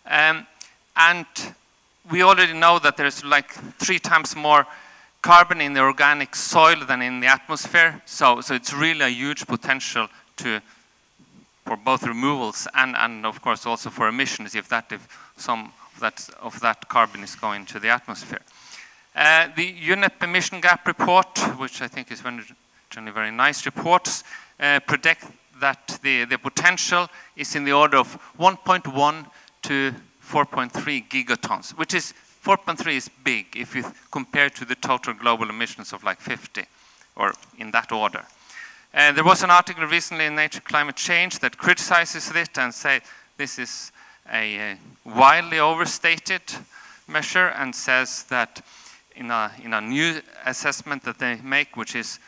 And we already know that there's like 3 times more carbon in the organic soil than in the atmosphere. So it's really a huge potential for both removals and of course also for emissions if some of that carbon is going to the atmosphere. The UNEP emission gap report, which I think is generally very nice reports, predict that the potential is in the order of 1.1 to 4.3 gigatons, which is 4.3 is big if you compare to the total global emissions of like 50, or in that order. There was an article recently in Nature Climate Change that criticizes it and says this is a wildly overstated measure, and says that in a new assessment that they make, which is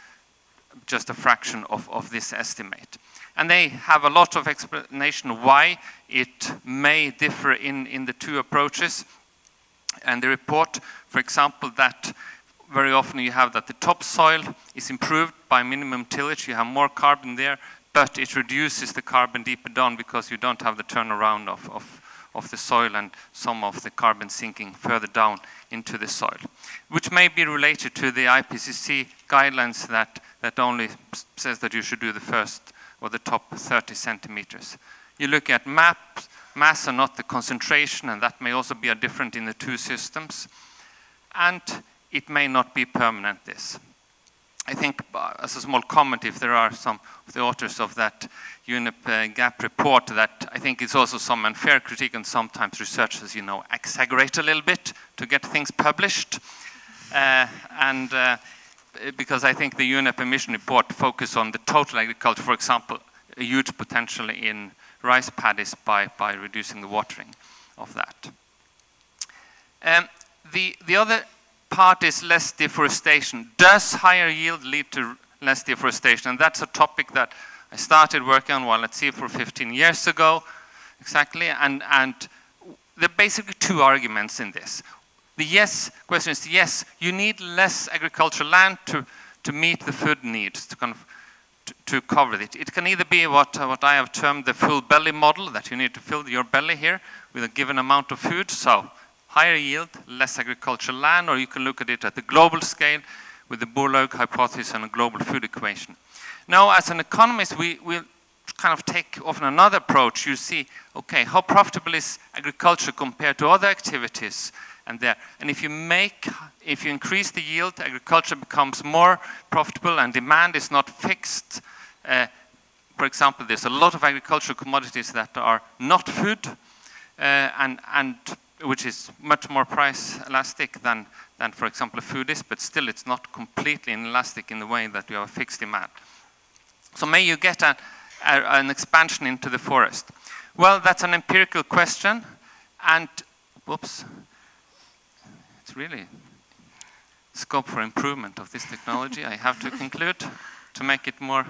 just a fraction of this estimate. And they have a lot of explanation why it may differ in the two approaches. And the report, for example, that very often you have that the topsoil is improved by minimum tillage, you have more carbon there, but it reduces the carbon deeper down because you don't have the turnaround of the soil and some of the carbon sinking further down into the soil, which may be related to the IPCC guidelines that only says that you should do the first or the top 30 centimeters. You look at mass and not the concentration, and that may also be a different in the two systems. And it may not be permanent, this. I think, as a small comment, if there are some of the authors of that UNEP gap report, that I think it's also some unfair critique, and sometimes researchers, exaggerate a little bit to get things published. Because I think the UNEP emission report focuses on the total agriculture, for example, a huge potential in rice paddies by reducing the watering of that. The other part is less deforestation. Does higher yield lead to less deforestation? And that's a topic that I started working on while at CEFOR 15 years ago, exactly. And there are basically two arguments in this. The yes question is, yes, you need less agricultural land to meet the food needs, to cover it. It can either be what I have termed the full belly model, that you need to fill your belly here with a given amount of food, so higher yield, less agricultural land, or you can look at it at the global scale with the Borlaug hypothesis and a global food equation. Now, as an economist, we kind of take often another approach. You see, okay, how profitable is agriculture compared to other activities? And if you increase the yield, agriculture becomes more profitable and demand is not fixed. For example, there's a lot of agricultural commodities that are not food, and which is much more price elastic than, for example, food is, but still it's not completely inelastic in the way that you have a fixed demand. So may you get an expansion into the forest? Well, that's an empirical question, and, whoops, really scope for improvement of this technology, I have to conclude, to make it more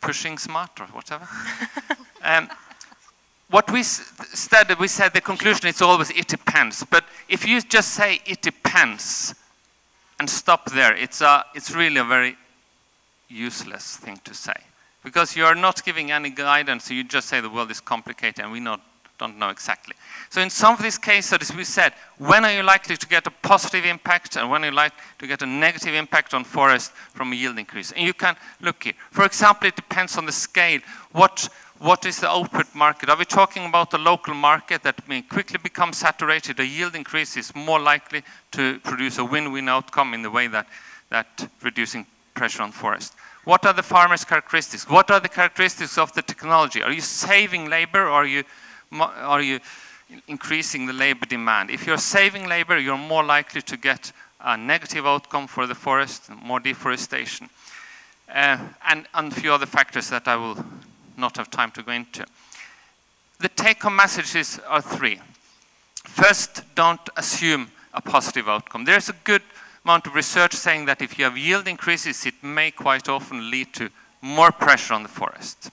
pushing smart or whatever. What we studied, we said the conclusion is always it depends, but if you just say it depends and stop there, it's really a very useless thing to say, because you are not giving any guidance, so you just say the world is complicated and we don't know exactly. So in some of these cases, we said, when are you likely to get a positive impact and when are you likely to get a negative impact on forest from a yield increase? And you can look here. For example, it depends on the scale. What What is the output market? Are we talking about the local market that may quickly become saturated? A yield increase is more likely to produce a win-win outcome in the way that, reducing pressure on forest. What are the farmer's characteristics? What are the characteristics of the technology? Are you saving labor or are you increasing the labor demand? If you're saving labor, you're more likely to get a negative outcome for the forest, more deforestation, and a few other factors that I will not have time to go into. The take-home messages are three. First, don't assume a positive outcome. There's a good amount of research saying that if you have yield increases, it may quite often lead to more pressure on the forest.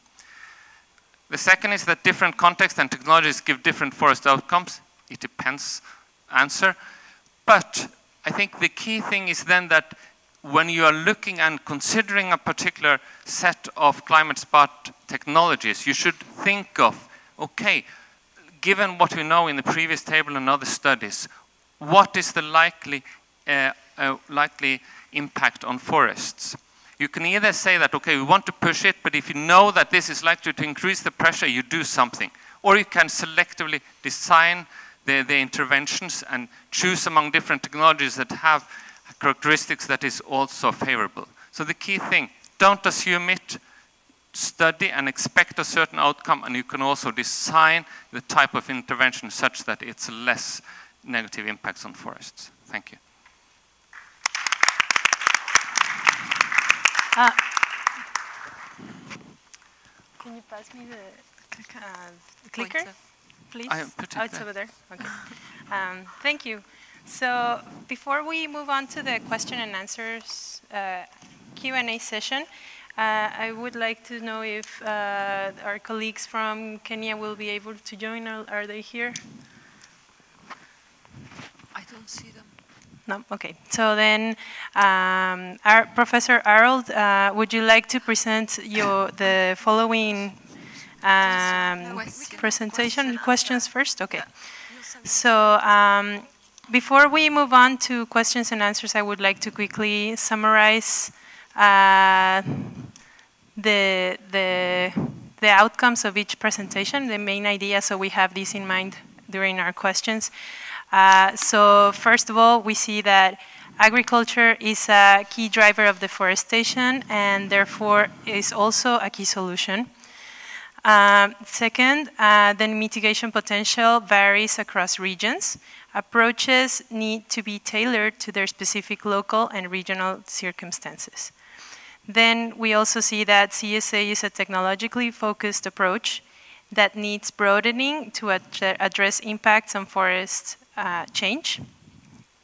The second is that different contexts and technologies give different forest outcomes. It depends, answer. But I think the key thing is then that when you are looking and considering a particular set of climate smart technologies, you should think of, okay, given what we know in the previous table and other studies, what is the likely impact on forests? You can either say that, okay, we want to push it, but if you know that this is likely to increase the pressure, you do something. Or you can selectively design the interventions and choose among different technologies that have characteristics that is also favorable. So the key thing, don't assume it, study and expect a certain outcome, and you can also design the type of intervention such that it's less negative impacts on forests. Thank you. Can you pass me the clicker, please? Oh, it's over there. Okay. Thank you. So before we move on to the question and answers Q&A session, I would like to know if our colleagues from Kenya will be able to join. Are they here? I don't see them. No? Okay. So then, Professor Arnold, would you like to present the following presentation? Questions first? Okay. So, before we move on to questions and answers, I would like to quickly summarize the outcomes of each presentation, the main idea, so we have this in mind during our questions. So first of all, we see that agriculture is a key driver of deforestation and therefore is also a key solution. Second, the mitigation potential varies across regions. Approaches need to be tailored to their specific local and regional circumstances. Then we also see that CSA is a technologically focused approach that needs broadening to address impacts on forest change.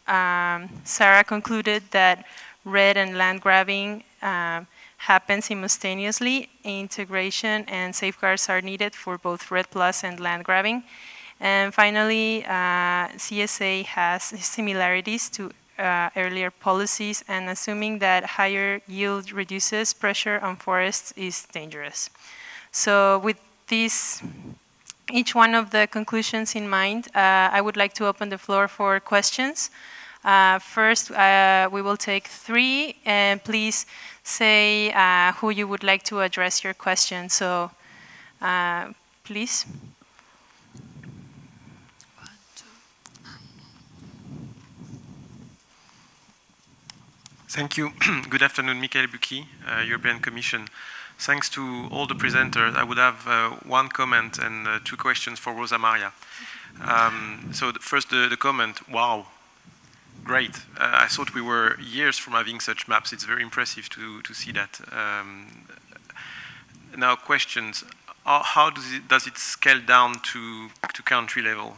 Sarah concluded that red and land grabbing happen simultaneously. Integration and safeguards are needed for both red plus and land grabbing. And finally, CSA has similarities to earlier policies, and assuming that higher yield reduces pressure on forests is dangerous. So with this, each one of the conclusions in mind, I would like to open the floor for questions. First, we will take three, and please say who you would like to address your question. So please. Thank you. Good afternoon, Michael Bucchi, European Commission. Thanks to all the presenters. I would have one comment and two questions for Rosa Maria. So first, the comment, wow, great. I thought we were years from having such maps. It's very impressive to see that. Now questions, how does it scale down to country level?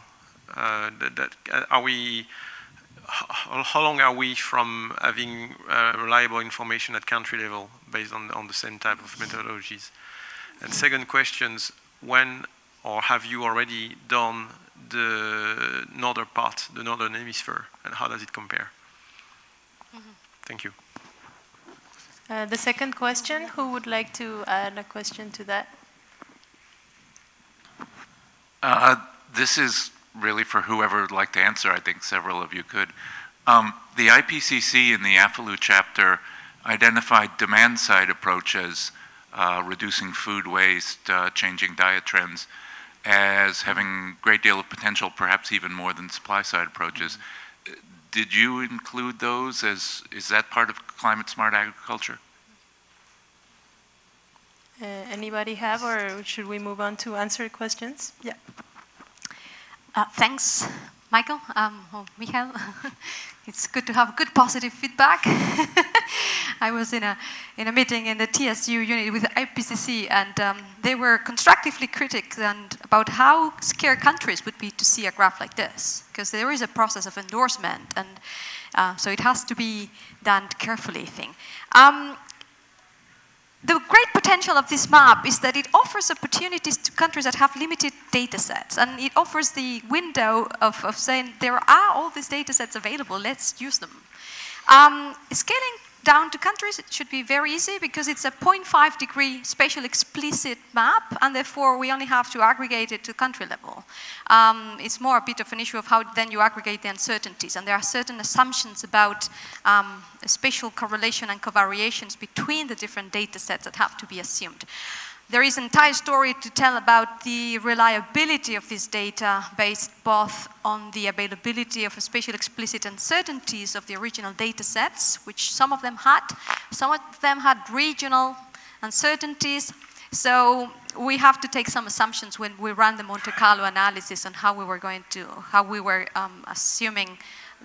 How long are we from having reliable information at country level based on the same type of methodologies? And second question, when or have you already done the northern part, the northern hemisphere, and how does it compare? Mm-hmm. Thank you. The second question, who would like to add a question to that? This is really for whoever would like to answer. I think several of you could. The IPCC in the AFLU chapter identified demand-side approaches reducing food waste, changing diet trends, as having a great deal of potential, perhaps even more than supply-side approaches. Mm-hmm. Did you include those as, is that part of climate smart agriculture? Anybody have, or should we move on to answer questions? Yeah. Thanks, Michael, or Michael. It's good to have good positive feedback. I was in a meeting in the TSU unit with IPCC, and they were constructively critical and about how scared countries would be to see a graph like this, because there is a process of endorsement, and so it has to be done carefully, I think. The great potential of this map is that it offers opportunities to countries that have limited data sets, and it offers the window of saying there are all these data sets available, let's use them. Scaling down to countries, it should be very easy because it's a 0.5 degree spatial explicit map, and therefore we only have to aggregate it to country level. It's more a bit of an issue of how then you aggregate the uncertainties, and there are certain assumptions about spatial correlation and covariations between the different data sets that have to be assumed. There is an entire story to tell about the reliability of this data based both on the availability of spatial explicit uncertainties of the original data sets, which some of them had regional uncertainties. So we have to take some assumptions when we ran the Monte Carlo analysis on how we were going to, how we were assuming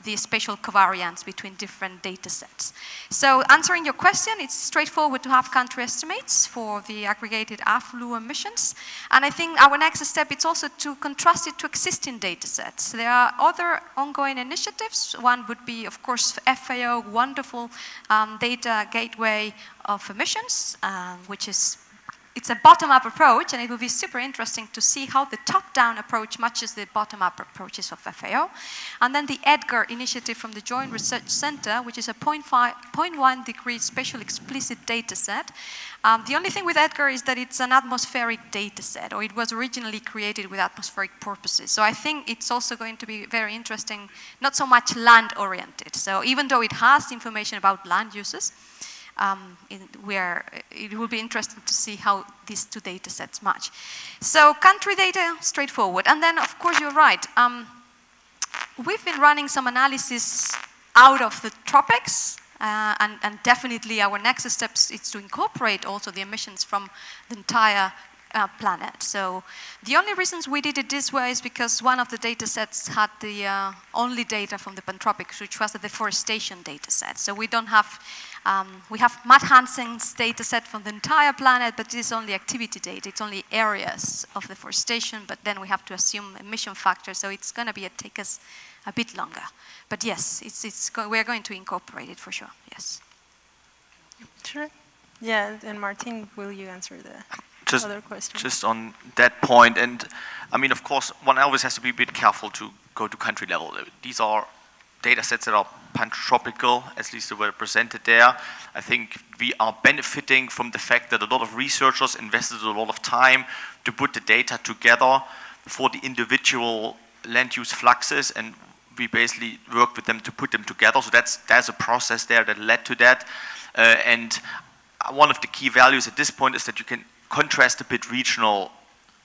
the spatial covariance between different data sets. So answering your question, it's straightforward to have country estimates for the aggregated AFLU emissions. And I think our next step is also to contrast it to existing data sets. There are other ongoing initiatives. One would be, of course, FAO, wonderful data gateway of emissions, which is it's a bottom-up approach, and it will be super interesting to see how the top-down approach matches the bottom-up approaches of FAO. And then the EDGAR initiative from the Joint Research Center, which is a 0.1 degree spatial explicit data set. The only thing with EDGAR is that it's an atmospheric data set, or it was originally created with atmospheric purposes. So I think it's also going to be very interesting, not so much land-oriented. So even though it has information about land uses, it will be interesting to see how these two data sets match. So country data, straightforward. And then, of course, you're right. We've been running some analysis out of the tropics, and definitely our next steps is to incorporate also the emissions from the entire planet. So the only reasons we did it this way is because one of the data sets had the only data from the Pantropics, which was the deforestation data set. So we don't have, we have Matt Hansen's data set from the entire planet, but it is only activity data. It's only areas of deforestation, but then we have to assume emission factors. So it's going to be take us a bit longer. But yes, we're going to incorporate it for sure, yes. Sure. Yeah, and Martin, will you answer the... Just on that point, and I mean, of course, one always has to be a bit careful to go to country level. These are data sets that are pantropical, at least they were presented there. I think we are benefiting from the fact that a lot of researchers invested a lot of time to put the data together for the individual land use fluxes, and we basically worked with them to put them together. So that's a process there that led to that. And one of the key values at this point is that you can contrast a bit regional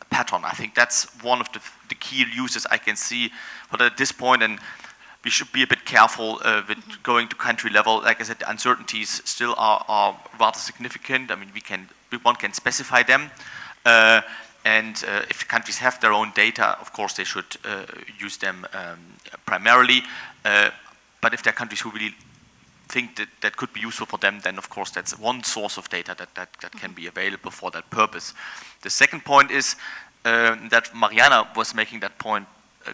pattern. I think that's one of the key uses I can see. But at this point, and we should be a bit careful with going to country level. Like I said, the uncertainties still are rather significant. I mean, one can specify them. And if countries have their own data, of course, they should use them primarily. But if there are countries who really think that could be useful for them, then of course that's one source of data that can be available for that purpose. The second point is that Mariana was making that point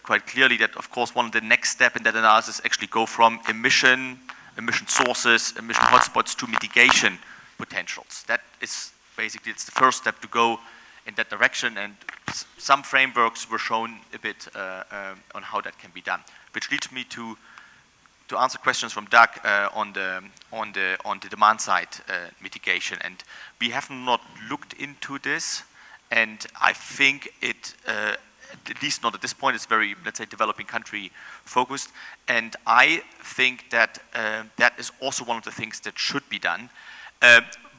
quite clearly, that of course one of the next step in that analysis actually go from emission sources, emission hotspots to mitigation potentials. That is basically, it's the first step to go in that direction, and some frameworks were shown a bit on how that can be done, which leads me to answer questions from Doug on the demand side mitigation, and we have not looked into this, and I think it at least not at this point. It's very, let's say, developing country focused, and I think that that is also one of the things that should be done.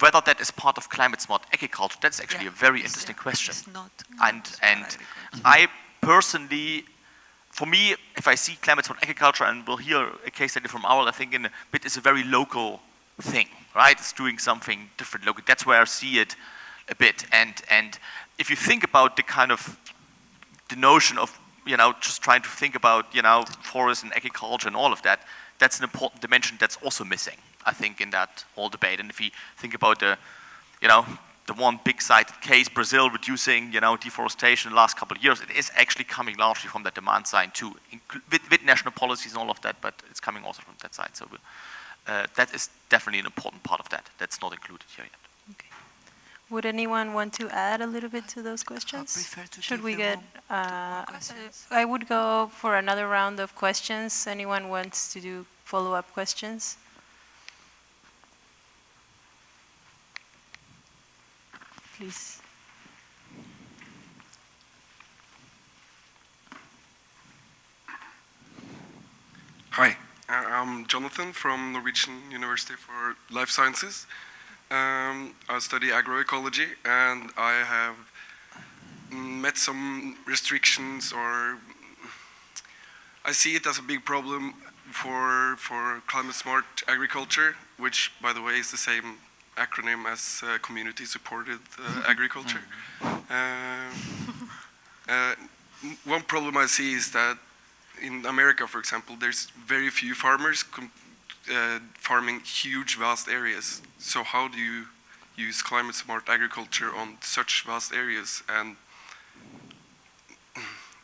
whether that is part of climate smart agriculture, that's actually a very interesting question. It's not. And I personally, for me, if I see climate smart agriculture, and we'll hear a case study from Aurel, I think in a bit, it's a very local thing, right? It's doing something different locally. That's where I see it a bit. And if you think about the kind of the notion of, you know, just trying to think about, you know, forest and agriculture and all of that, that's an important dimension that's also missing, I think, in that whole debate. And if you think about the, you know, the one big-sided case, Brazil reducing, you know, deforestation in the last couple of years, it is actually coming largely from that demand side too, with national policies and all of that, but it's coming also from that side. So that is definitely an important part of that. That's not included here yet. Would anyone want to add a little bit to those questions? Should we get? I would go for another round of questions. Anyone wants to do follow-up questions? Please. Hi, I'm Jonathan from Norwegian University for Life Sciences. I study agroecology, and I have met some restrictions, or I see it as a big problem for climate smart agriculture, which, by the way, is the same acronym as community supported agriculture. One problem I see is that in America, for example, there's very few farmers farming huge, vast areas. So how do you use climate-smart agriculture on such vast areas? And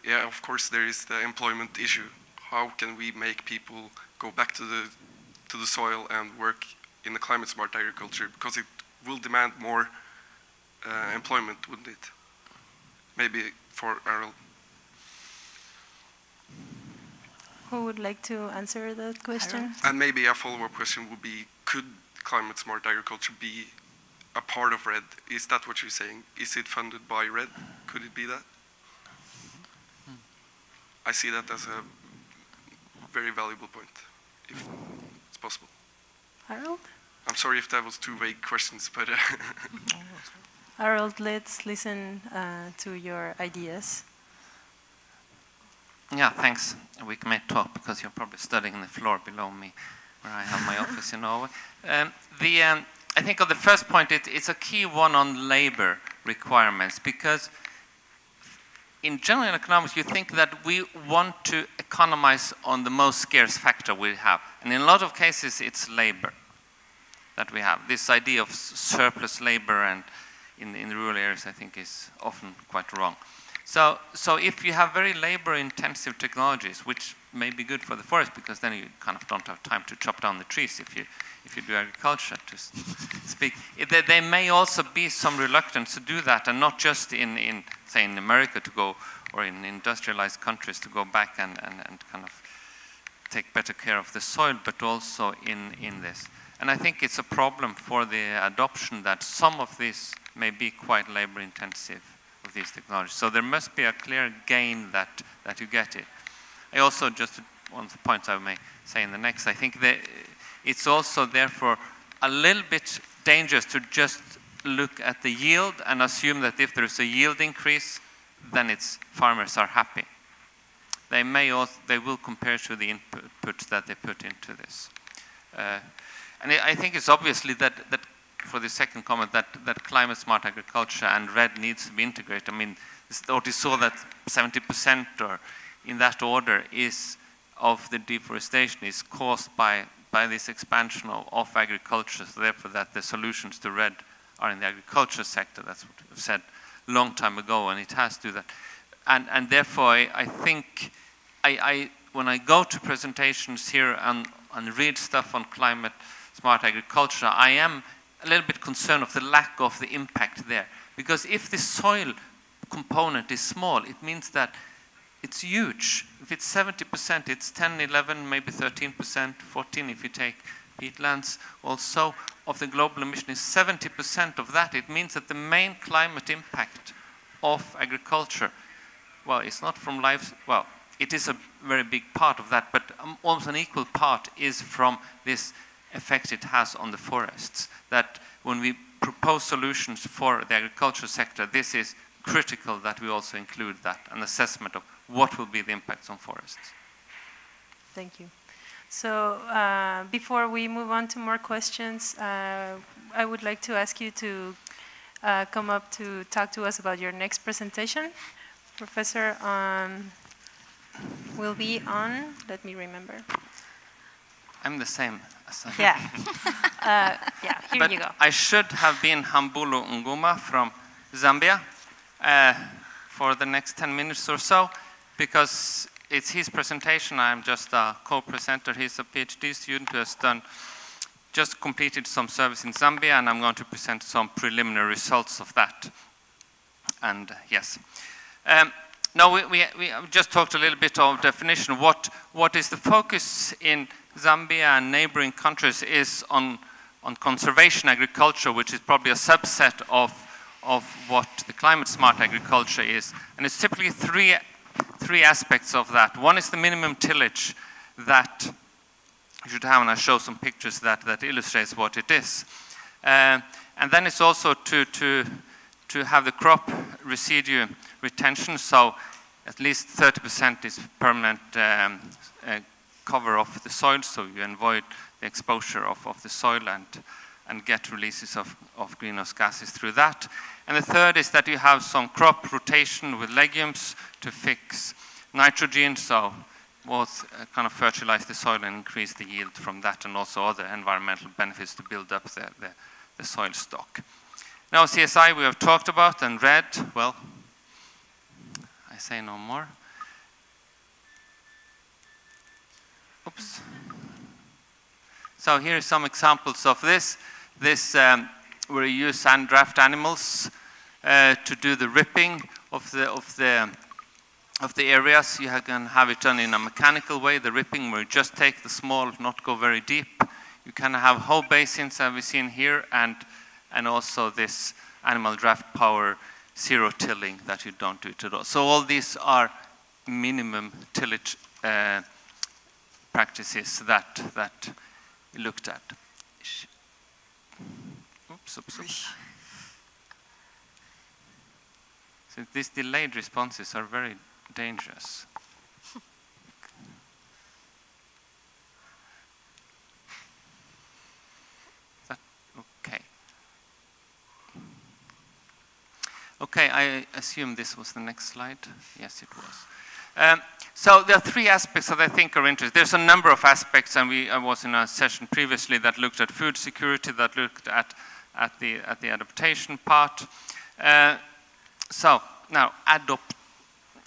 yeah, of course, there is the employment issue. How can we make people go back to the soil and work in the climate-smart agriculture? Because it will demand more employment, wouldn't it? Maybe for Aurel. Who would like to answer that question? And maybe a follow-up question would be, could climate-smart agriculture be a part of REDD? Is that what you're saying? Is it funded by REDD? Could it be that? I see that as a very valuable point, if it's possible. Harold? I'm sorry if that was two vague questions, but... Harold, let's listen to your ideas. Yeah, thanks. We may talk because you're probably studying the floor below me, where I have my office in Norway. I think on the first point, it's a key one on labor requirements, because in general in economics, you think that we want to economize on the most scarce factor we have. And in a lot of cases, it's labor that we have. This idea of surplus labor and in the rural areas, I think, is often quite wrong. So if you have very labor-intensive technologies, which may be good for the forest, because then you kind of don't have time to chop down the trees if you do agriculture, to speak. There may also be some reluctance to do that, and not just in say, in America to go, or in industrialized countries to go back and kind of take better care of the soil, but also in this. And I think it's a problem for the adoption that some of this may be quite labor-intensive. Of these technologies. So there must be a clear gain that you get it. I also, just one of the points I may say in the next, I think that it's also therefore a little bit dangerous to just look at the yield and assume that if there's a yield increase, then its farmers are happy. They will compare to the inputs that they put into this. And I think it's obviously that for the second comment, that climate-smart agriculture and REDD needs to be integrated. I mean, it's already saw that 70% or in that order is of the deforestation is caused by this expansion of agriculture, so therefore that the solutions to REDD are in the agriculture sector. That's what we've said a long time ago, and it has to do that. And therefore, I think, when I go to presentations here and read stuff on climate-smart agriculture, I am a little bit concerned of the lack of the impact there. Because if the soil component is small, it means that it's huge. If it's 70%, it's 10, 11, maybe 13%, 14 if you take peatlands also, of the global emission is 70% of that. It means that the main climate impact of agriculture, well, it's not from life, well, it is a very big part of that, but almost an equal part is from this effect it has on the forests, that when we propose solutions for the agriculture sector, this is critical that we also include that, an assessment of what will be the impacts on forests. Thank you. So before we move on to more questions, I would like to ask you to come up to talk to us about your next presentation. Professor will be on, let me remember. I'm the same. Yeah. Yeah, here but you go. I should have been Hambulo Ngoma from Zambia for the next 10 minutes or so, because it's his presentation. I'm just a co-presenter. He's a PhD student who has done, just completed some service in Zambia, and I'm going to present some preliminary results of that. And yes. Now, we just talked a little bit of definition. What is the focus in Zambia and neighboring countries is on conservation agriculture, which is probably a subset of what the climate smart agriculture is. And it's typically three aspects of that. One is the minimum tillage that you should have, and I show some pictures that illustrates what it is. And then it's also to have the crop residue retention, so at least 30% is permanent cover of the soil, so you avoid the exposure of the soil and get releases of greenhouse gases through that. And the third is that you have some crop rotation with legumes to fix nitrogen, so both kind of fertilize the soil and increase the yield from that, and also other environmental benefits to build up the soil stock. Now CSI we have talked about and read, well, I say no more. Oops. So here are some examples of this. This where you use sand draft animals to do the ripping of the areas. You can have it done in a mechanical way. The ripping where you just take the small, not go very deep. You can have hoe basins, as we've seen here, and also this animal draft power zero tilling that you don't do it at all. So all these are minimum tillage. Practices that we looked at. Oops. So these delayed responses are very dangerous. Okay. Okay, I assume this was the next slide. Yes, it was. So there are three aspects that I think are interesting. There's a number of aspects, and I was in a session previously that looked at food security, that looked at the adaptation part. So now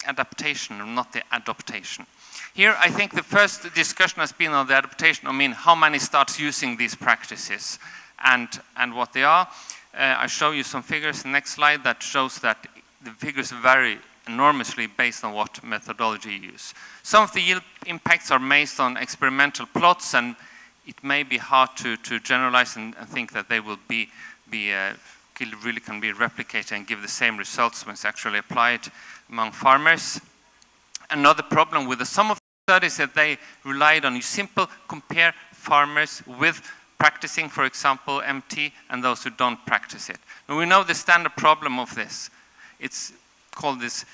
adaptation, not the adoption. Here, I think the first discussion has been on the adaptation. I mean, how many starts using these practices, and what they are. I show you some figures. The next slide that shows that the figures vary enormously based on what methodology you use. Some of the yield impacts are based on experimental plots, and it may be hard to generalize and think that they will really can be replicated and give the same results when it's actually applied among farmers. Another problem with some of the studies that they relied on, you simply compare farmers with practicing, for example, MT, and those who don't practice it. Now we know the standard problem of this. It's call this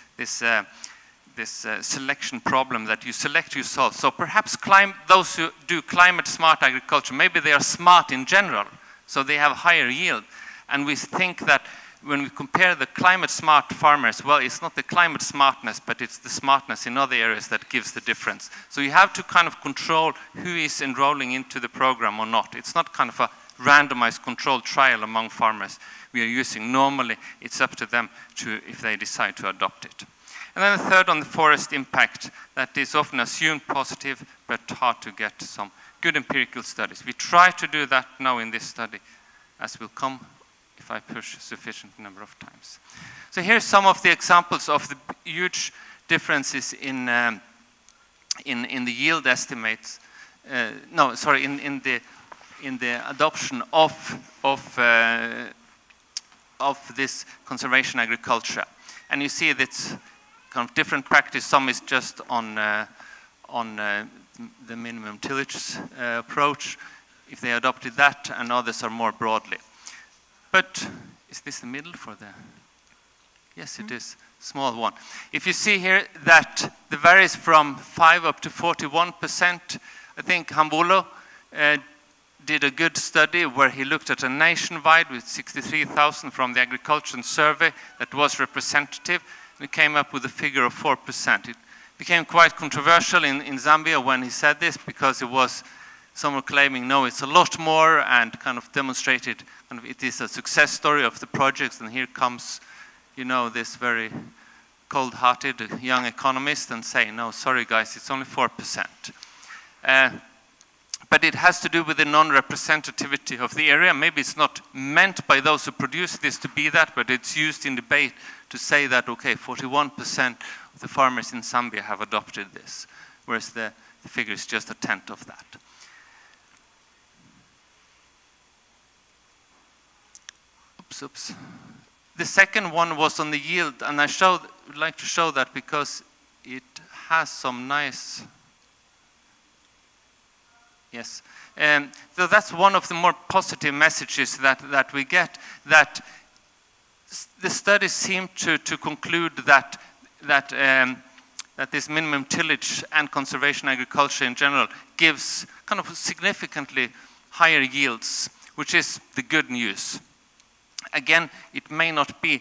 selection problem, that you select yourself. So perhaps those who do climate smart agriculture, maybe they are smart in general, so they have higher yield. And we think that when we compare the climate smart farmers, well, it's not the climate smartness, but it's the smartness in other areas that gives the difference. So you have to kind of control who is enrolling into the program or not. It's not kind of a randomized controlled trial among farmers we are using. Normally, it's up to them if they decide to adopt it. And then the third on the forest impact, that is often assumed positive, but hard to get some good empirical studies. We try to do that now in this study, as will come if I push a sufficient number of times. So here's some of the examples of the huge differences in the yield estimates. No, sorry, in the adoption of this conservation agriculture, and you see that's kind of different practice. Some is just on the minimum tillage approach, if they adopted that, and others are more broadly. But is this the middle for the? Yes, it is. Small one. If you see here that the varies from 5 up to 41%, I think Hambolo did a good study where he looked at a nationwide with 63,000 from the agriculture survey that was representative, and came up with a figure of 4%. It became quite controversial in Zambia when he said this, because it was some were claiming, no, it's a lot more, and kind of demonstrated kind of it is a success story of the projects, and here comes, you know, this very cold-hearted young economist and say, no, sorry guys, it's only 4%. But it has to do with the non-representativity of the area. Maybe it's not meant by those who produce this to be that, but it's used in debate to say that, okay, 41% of the farmers in Zambia have adopted this, whereas the figure is just a tenth of that. Oops, oops. The second one was on the yield, and I would like to show that because it has some nice, yes. So that's one of the more positive messages that we get, that the studies seem to conclude that this minimum tillage and conservation agriculture in general gives kind of significantly higher yields, which is the good news. Again, it may not be,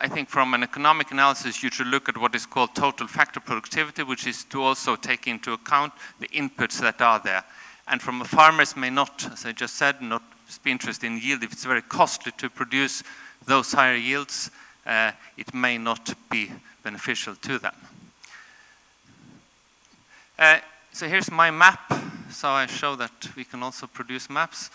I think from an economic analysis, you should look at what is called total factor productivity, which is to also take into account the inputs that are there. And from the farmers may not, as I just said, not be interested in yield. If it's very costly to produce those higher yields, it may not be beneficial to them. So here's my map. So I show that we can also produce maps.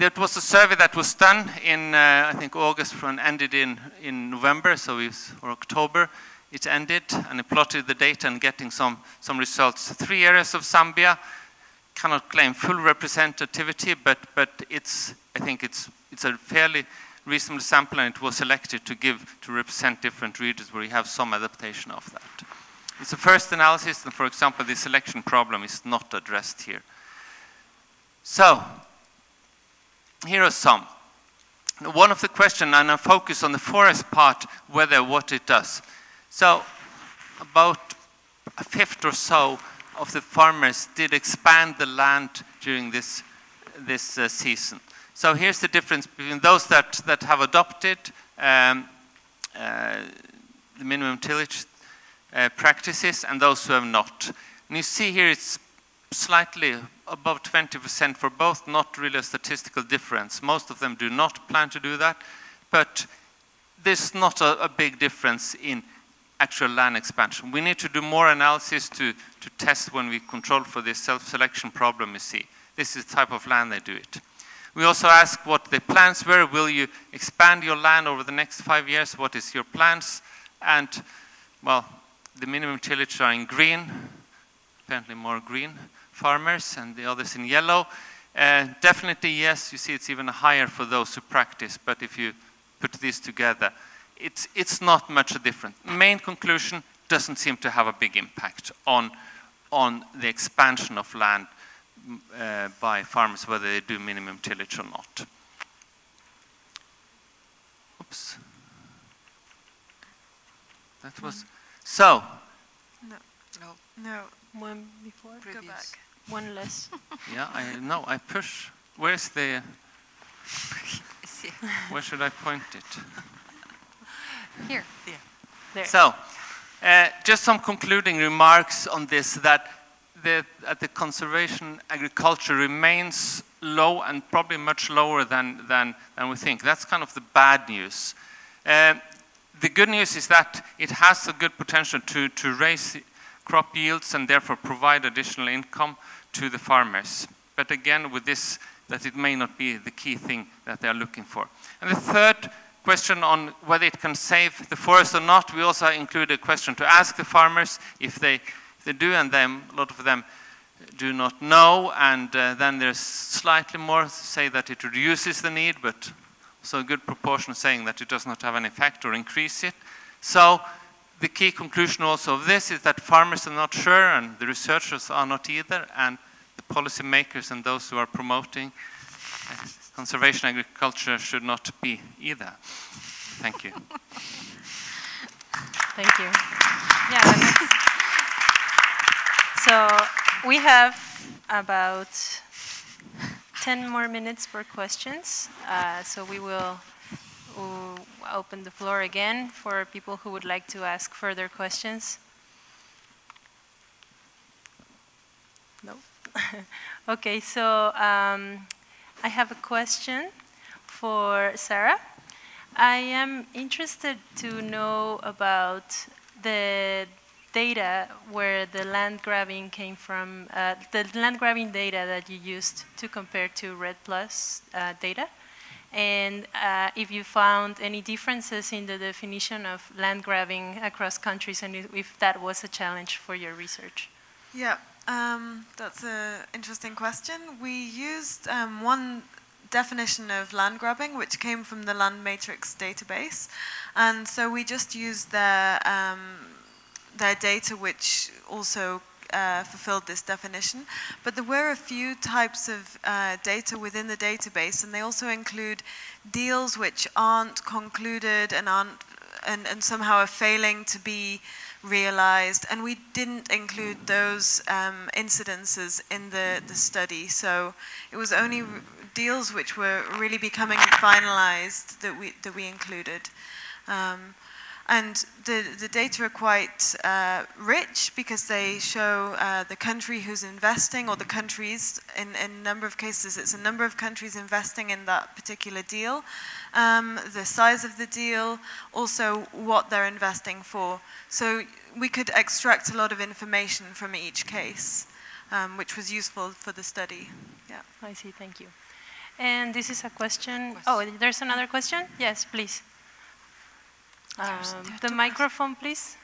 That was a survey that was done in, I think, August and ended in November, so it's, or October. It ended, and it plotted the data and getting some results. Three areas of Zambia cannot claim full representativity, but it's, I think it's a fairly reasonable sample, and it was selected to represent different regions where you have some adaptation of that. It's a first analysis, and for example, the selection problem is not addressed here. So, here are some. One of the questions, and I focus on the forest part, whether what it does. So about a fifth or so of the farmers did expand the land during this season. So here's the difference between those that have adopted the minimum tillage practices and those who have not. And you see here it's slightly above 20% for both, not really a statistical difference. Most of them do not plan to do that, but there's not a big difference in actual land expansion. We need to do more analysis to test when we control for this self-selection problem you see. This is the type of land they do it. We also ask what the plans were. Will you expand your land over the next 5 years? What is your plans? And, well, the minimum tillage are in green, apparently more green farmers, and the others in yellow. Definitely yes, you see it's even higher for those who practice, but if you put these together, it's not much a difference. Main conclusion, doesn't seem to have a big impact on the expansion of land by farmers, whether they do minimum tillage or not. Oops. That was, so. No. One before. Previous. Go back. One less. Yeah, I know. I push. Where's the? Where should I point it? Here. Yeah. There. So, just some concluding remarks on this: that the conservation agriculture remains low, and probably much lower than we think. That's kind of the bad news. The good news is that it has a good potential to raise crop yields and therefore provide additional income to the farmers. But again, with this, that it may not be the key thing that they are looking for. And the third question on whether it can save the forest or not, we also include a question to ask the farmers if they do, and a lot of them do not know, and then there's slightly more say that it reduces the need, but also a good proportion saying that it does not have an effect or increase it. So, the key conclusion also of this is that farmers are not sure, and the researchers are not either, and the policymakers and those who are promoting conservation agriculture should not be either. Thank you. Thank you. Yeah, so we have about 10 more minutes for questions. So we will open the floor again for people who would like to ask further questions. No? Okay, so I have a question for Sarah. I am interested to know about the data where the land grabbing came from, the land grabbing data that you used to compare to Red Plus data, and if you found any differences in the definition of land grabbing across countries, and if that was a challenge for your research. Yeah, that's an interesting question. We used one definition of land grabbing, which came from the Land Matrix database, and so we just used their data, which also fulfilled this definition. But there were a few types of data within the database, and they also include deals which aren't concluded and aren't and somehow are failing to be realized, and we didn't include those incidences in the study. So it was only deals which were really becoming finalized that we included. And the data are quite rich because they show the country who's investing, or the countries, in a number of cases it's a number of countries investing in that particular deal, the size of the deal, also what they're investing for. So we could extract a lot of information from each case, which was useful for the study. Yeah. I see, thank you. And this is a question. Oh, there's another question? Yes, please. The microphone, please.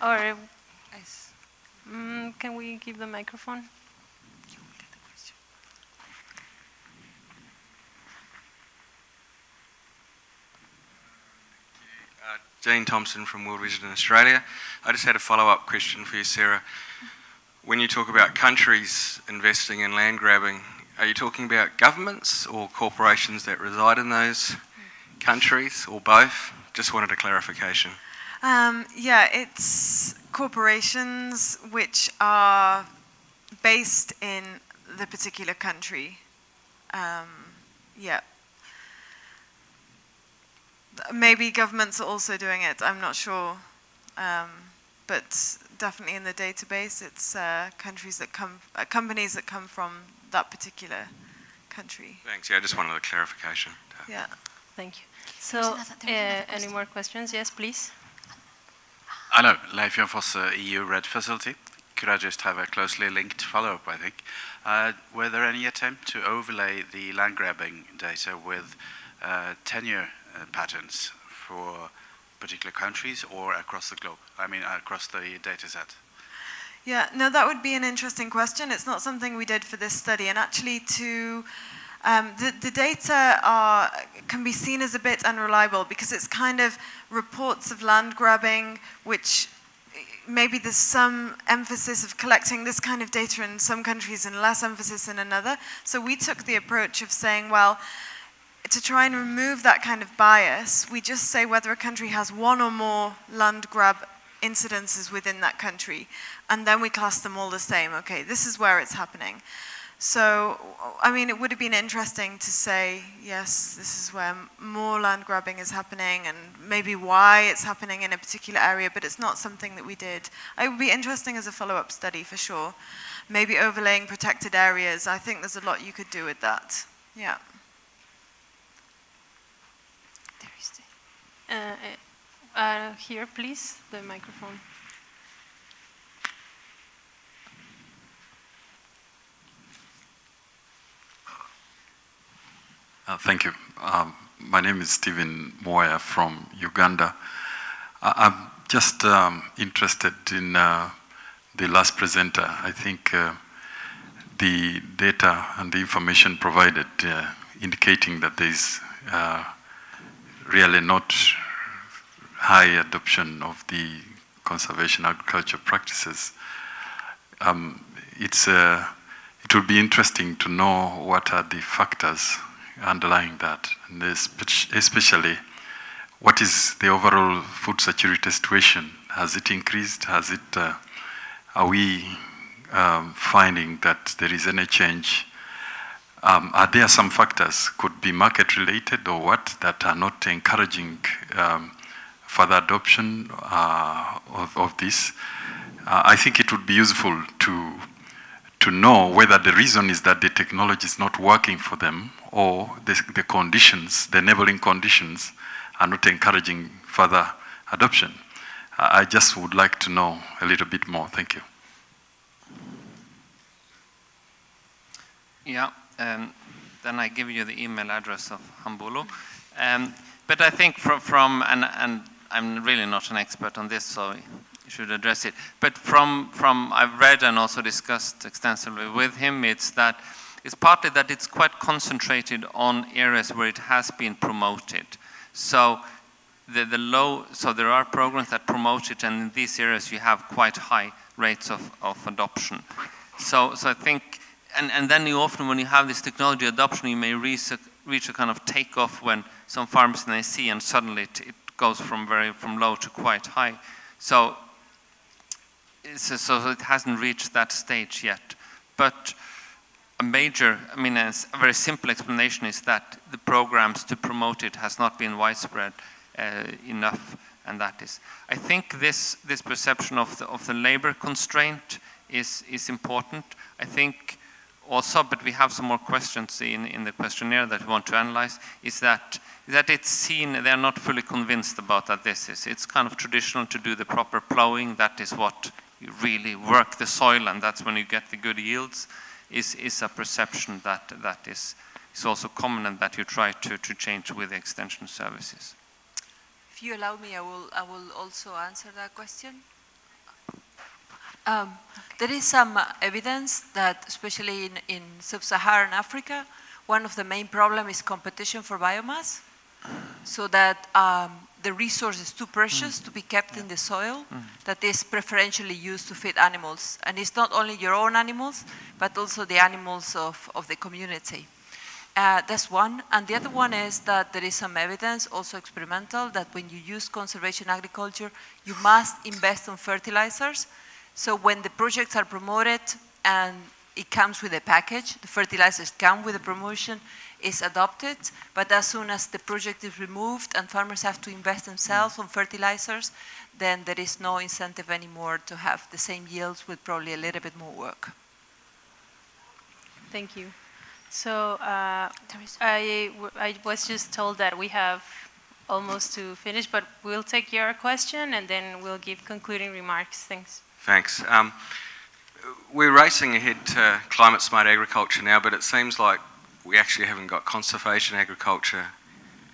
Or can we give the microphone? Jane Thompson from World Vision Australia. I just had a follow-up question for you, Sarah. When you talk about countries investing in land grabbing, are you talking about governments or corporations that reside in those countries, or both? Just wanted a clarification. Yeah, it's corporations which are based in the particular country. Yeah. Maybe governments are also doing it, I'm not sure. But definitely in the database, it's countries that come, companies that come from that particular country. Thanks, yeah, I just wanted a clarification. Yeah. Thank you. So, any more questions? Yes, please. Hello, Leif Jan Fosse, EU Red Facility. Could I just have a closely linked follow-up, I think? Were there any attempt to overlay the land grabbing data with tenure patterns for particular countries or across the globe? I mean, across the data set? Yeah, no, that would be an interesting question. It's not something we did for this study, and actually to... the data can be seen as a bit unreliable because it's kind of reports of land grabbing, which maybe there's some emphasis of collecting this kind of data in some countries and less emphasis in another. So we took the approach of saying, well, to try and remove that kind of bias, we just say whether a country has one or more land grab incidences within that country, and then we class them all the same. Okay, this is where it's happening. So, I mean, it would have been interesting to say, yes, this is where more land grabbing is happening and maybe why it's happening in a particular area, but it's not something that we did. It would be interesting as a follow-up study for sure. Maybe overlaying protected areas. I think there's a lot you could do with that. Yeah. Here, please, the microphone. Thank you. My name is Stephen Moya from Uganda. I'm just interested in the last presenter. I think the data and the information provided indicating that there is really not high adoption of the conservation agriculture practices. It's It will be interesting to know what are the factors underlying that, and especially what is the overall food security situation. Has it increased? Has it? Are we finding that there is any change? Are there some factors, could be market related or what, that are not encouraging further adoption of this? I think it would be useful to know whether the reason is that the technology is not working for them, or the conditions, the enabling conditions, are not encouraging further adoption. I just would like to know a little bit more. Thank you. Yeah, then I give you the email address of Hambulu. But I think from, and I'm really not an expert on this, so you should address it. But from I've read and also discussed extensively with him, it's that it's partly that it's quite concentrated on areas where it has been promoted. So so there are programs that promote it, and in these areas you have quite high rates of adoption. So I think, and then you often, when you have this technology adoption, you may reach a kind of takeoff when some farms they see, and suddenly it goes from low to quite high. So it hasn't reached that stage yet. But a very simple explanation is that the programs to promote it has not been widespread enough, and that is. I think this perception of the labor constraint is important. I think also, but we have some more questions in the questionnaire that we want to analyze, is that it's seen, they're not fully convinced about that this is. It's kind of traditional to do the proper plowing, that is what you really work the soil, and that's when you get the good yields. Is a perception that is also common, and that you try to change with extension services. If you allow me, I will also answer that question. There is some evidence that, especially in sub-Saharan Africa, one of the main problems is competition for biomass, so that the resource is too precious to be kept in the soil, that is preferentially used to feed animals. And it's not only your own animals, but also the animals of the community. That's one. And the other one is that there is some evidence, also experimental, that when you use conservation agriculture, you must invest in fertilizers. So when the projects are promoted and it comes with a package, the fertilizers come with a promotion, is adopted, but as soon as the project is removed and farmers have to invest themselves on fertilizers, then there is no incentive anymore to have the same yields with probably a little bit more work. Thank you. So I was just told that we have almost to finish, but we'll take your question and then we'll give concluding remarks. Thanks. Thanks. We're racing ahead to climate smart agriculture now, but it seems like we actually haven't got conservation agriculture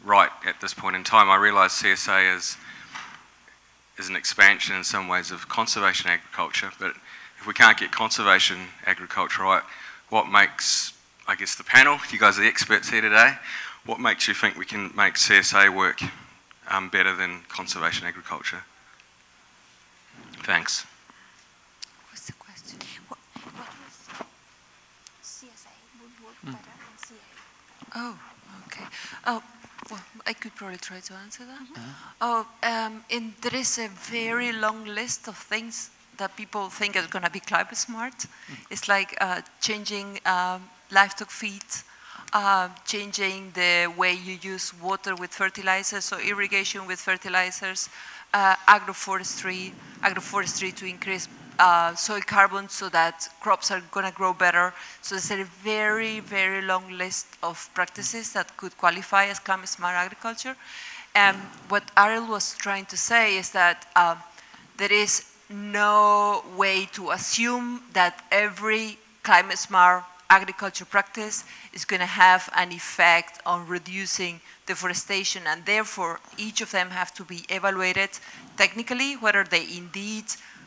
right at this point in time. I realise CSA is an expansion in some ways of conservation agriculture, but if we can't get conservation agriculture right, what makes, I guess, the panel, you guys are the experts here today, what makes you think we can make CSA work better than conservation agriculture? Thanks. What's the question? What if CSA would work better? Oh, okay. Oh, well, I could probably try to answer that. And there is a very long list of things that people think are going to be climate smart. It's like changing livestock feed, changing the way you use water with fertilizers, so irrigation with fertilizers, agroforestry to increase soil carbon so that crops are going to grow better. So there's a very, very long list of practices that could qualify as climate smart agriculture. And what Ariel was trying to say is that there is no way to assume that every climate smart agriculture practice is going to have an effect on reducing deforestation, and therefore each of them have to be evaluated technically, whether they indeed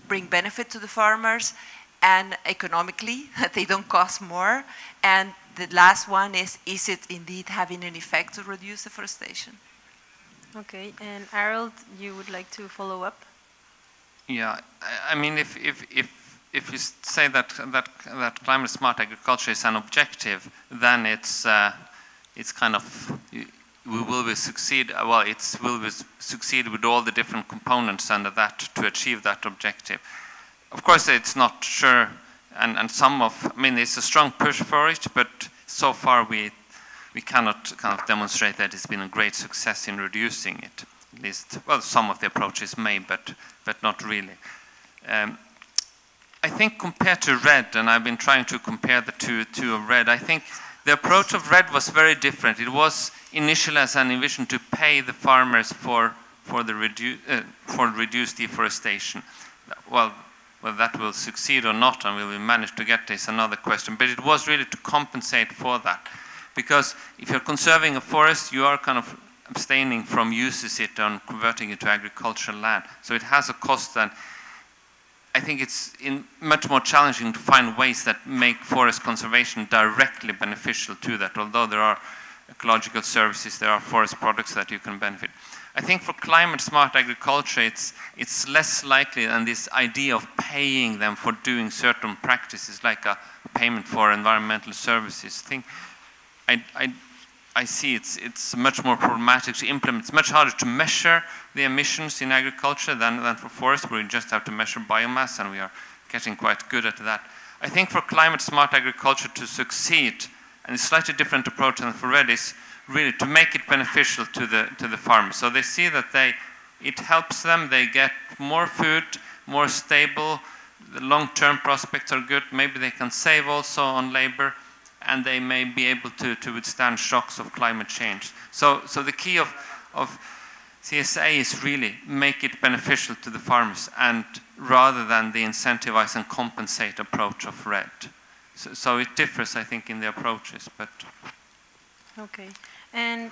bring benefit to the farmers, and economically, that they don't cost more. And the last one is it indeed having an effect to reduce deforestation? Okay, and Harold, you would like to follow up? Yeah, I mean, if if you say that climate smart agriculture is an objective, then it's kind of, we will succeed with all the different components under that to achieve that objective. Of course, it's not sure, and some of, I mean, it's a strong push for it, but so far we cannot kind of demonstrate that it's been a great success in reducing it. At least, well, some of the approaches may, but not really. I think compared to RED, and I've been trying to compare the two to RED, I think the approach of RED was very different. It was initially as an envision to pay the farmers for reduced deforestation. Well, whether that will succeed or not, and will we manage to get this, another question. But it was really to compensate for that. Because if you're conserving a forest, you are kind of abstaining from uses it and converting it to agricultural land. So it has a cost that I think it's much more challenging to find ways that make forest conservation directly beneficial to that, although there are ecological services, there are forest products that you can benefit. I think for climate smart agriculture, it's less likely than this idea of paying them for doing certain practices, like a payment for environmental services thing. I see it's much more problematic to implement. It's much harder to measure the emissions in agriculture than for forest, where you just have to measure biomass, and we are getting quite good at that. I think for climate smart agriculture to succeed, and a slightly different approach than for RED, is really to make it beneficial to the farmers. So they see that it helps them, they get more food, more stable, the long-term prospects are good, maybe they can save also on labor, and they may be able to withstand shocks of climate change. So the key of CSA is really make it beneficial to the farmers, and rather than the incentivize and compensate approach of RED. So it differs, I think, in the approaches. But okay. And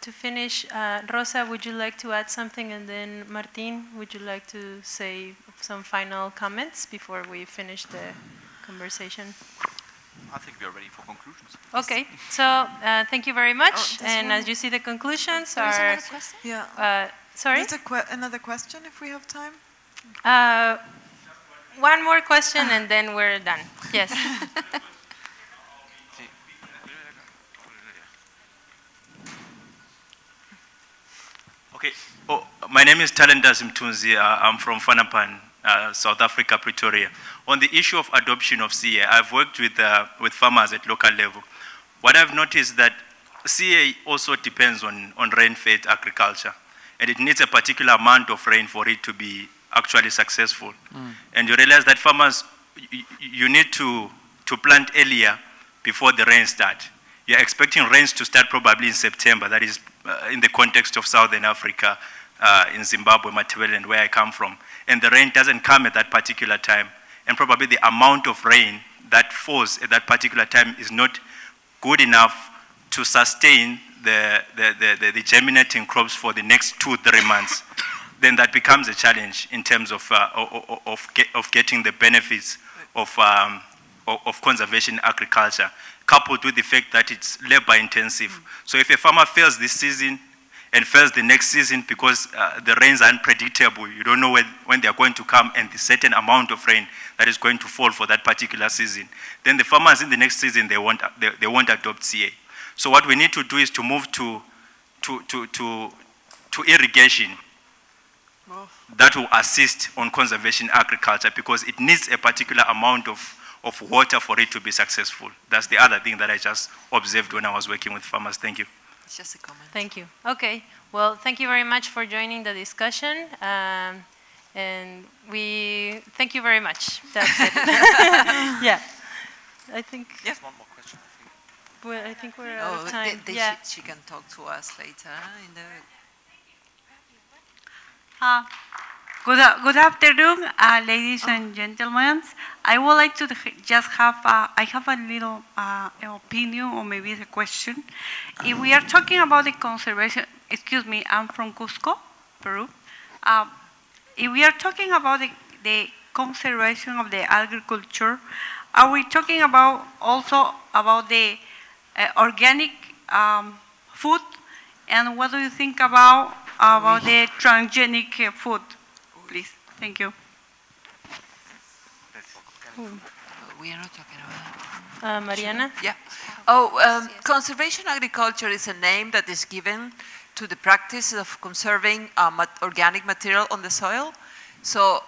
to finish, Rosa, would you like to add something? And then Martin, would you like to say some final comments before we finish the conversation? I think we are ready for conclusions. Okay, so thank you very much. Oh, and as you see, the conclusions are. Another question? Yeah. Sorry? There's another question if we have time. One more question and then we're done. Yes. Okay. Oh, my name is Talendas Mtunzi. I'm from Fanapan, South Africa, Pretoria. On the issue of adoption of CA, I've worked with farmers at local level. What I've noticed is that CA also depends on rain-fed agriculture, and it needs a particular amount of rain for it to be actually successful. Mm. And you realize that farmers, you need to plant earlier before the rain starts. You're expecting rains to start probably in September. That is in the context of Southern Africa, in Zimbabwe, Matabeleland, where I come from. And the rain doesn't come at that particular time. And probably the amount of rain that falls at that particular time is not good enough to sustain the germinating crops for the next 2-3 months. Then that becomes a challenge in terms of getting the benefits of conservation agriculture, coupled with the fact that it's labor intensive. Mm-hmm. So if a farmer fails this season and fails the next season because the rains are unpredictable, you don't know when they are going to come and the certain amount of rain that is going to fall for that particular season, then the farmers in the next season, they won't adopt CA. So what we need to do is to move to irrigation. That will assist on conservation agriculture, because it needs a particular amount of water for it to be successful. That's the other thing that I just observed when I was working with farmers. Thank you. It's just a comment. Thank you. Okay. Well, thank you very much for joining the discussion. And we thank you very much. That's it. Yeah. I think. Yes, one more question. Well, I think we're out of time. Yeah. She can talk to us later in the. Good afternoon, ladies and gentlemen. I would like to just have, I have a little opinion, or maybe a question. If we are talking about the conservation, excuse me, I'm from Cusco, Peru. If we are talking about the conservation of the agriculture, are we talking about also about the organic food? And what do you think about the transgenic food, please? Thank you. Who? We are not talking about Mariana? Yeah. Oh, conservation agriculture is a name that is given to the practice of conserving organic material on the soil. So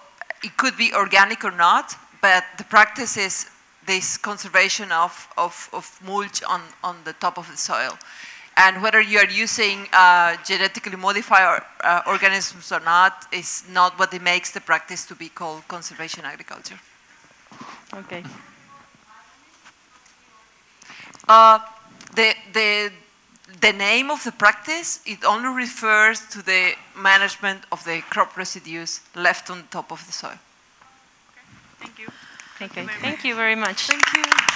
it could be organic or not, but the practice is this conservation of mulch on the top of the soil. And whether you are using genetically modified organisms or not is not what it makes the practice to be called conservation agriculture. Okay. The name of the practice, it only refers to the management of the crop residues left on top of the soil. Okay. Thank you. Okay. Thank you very much. Thank you.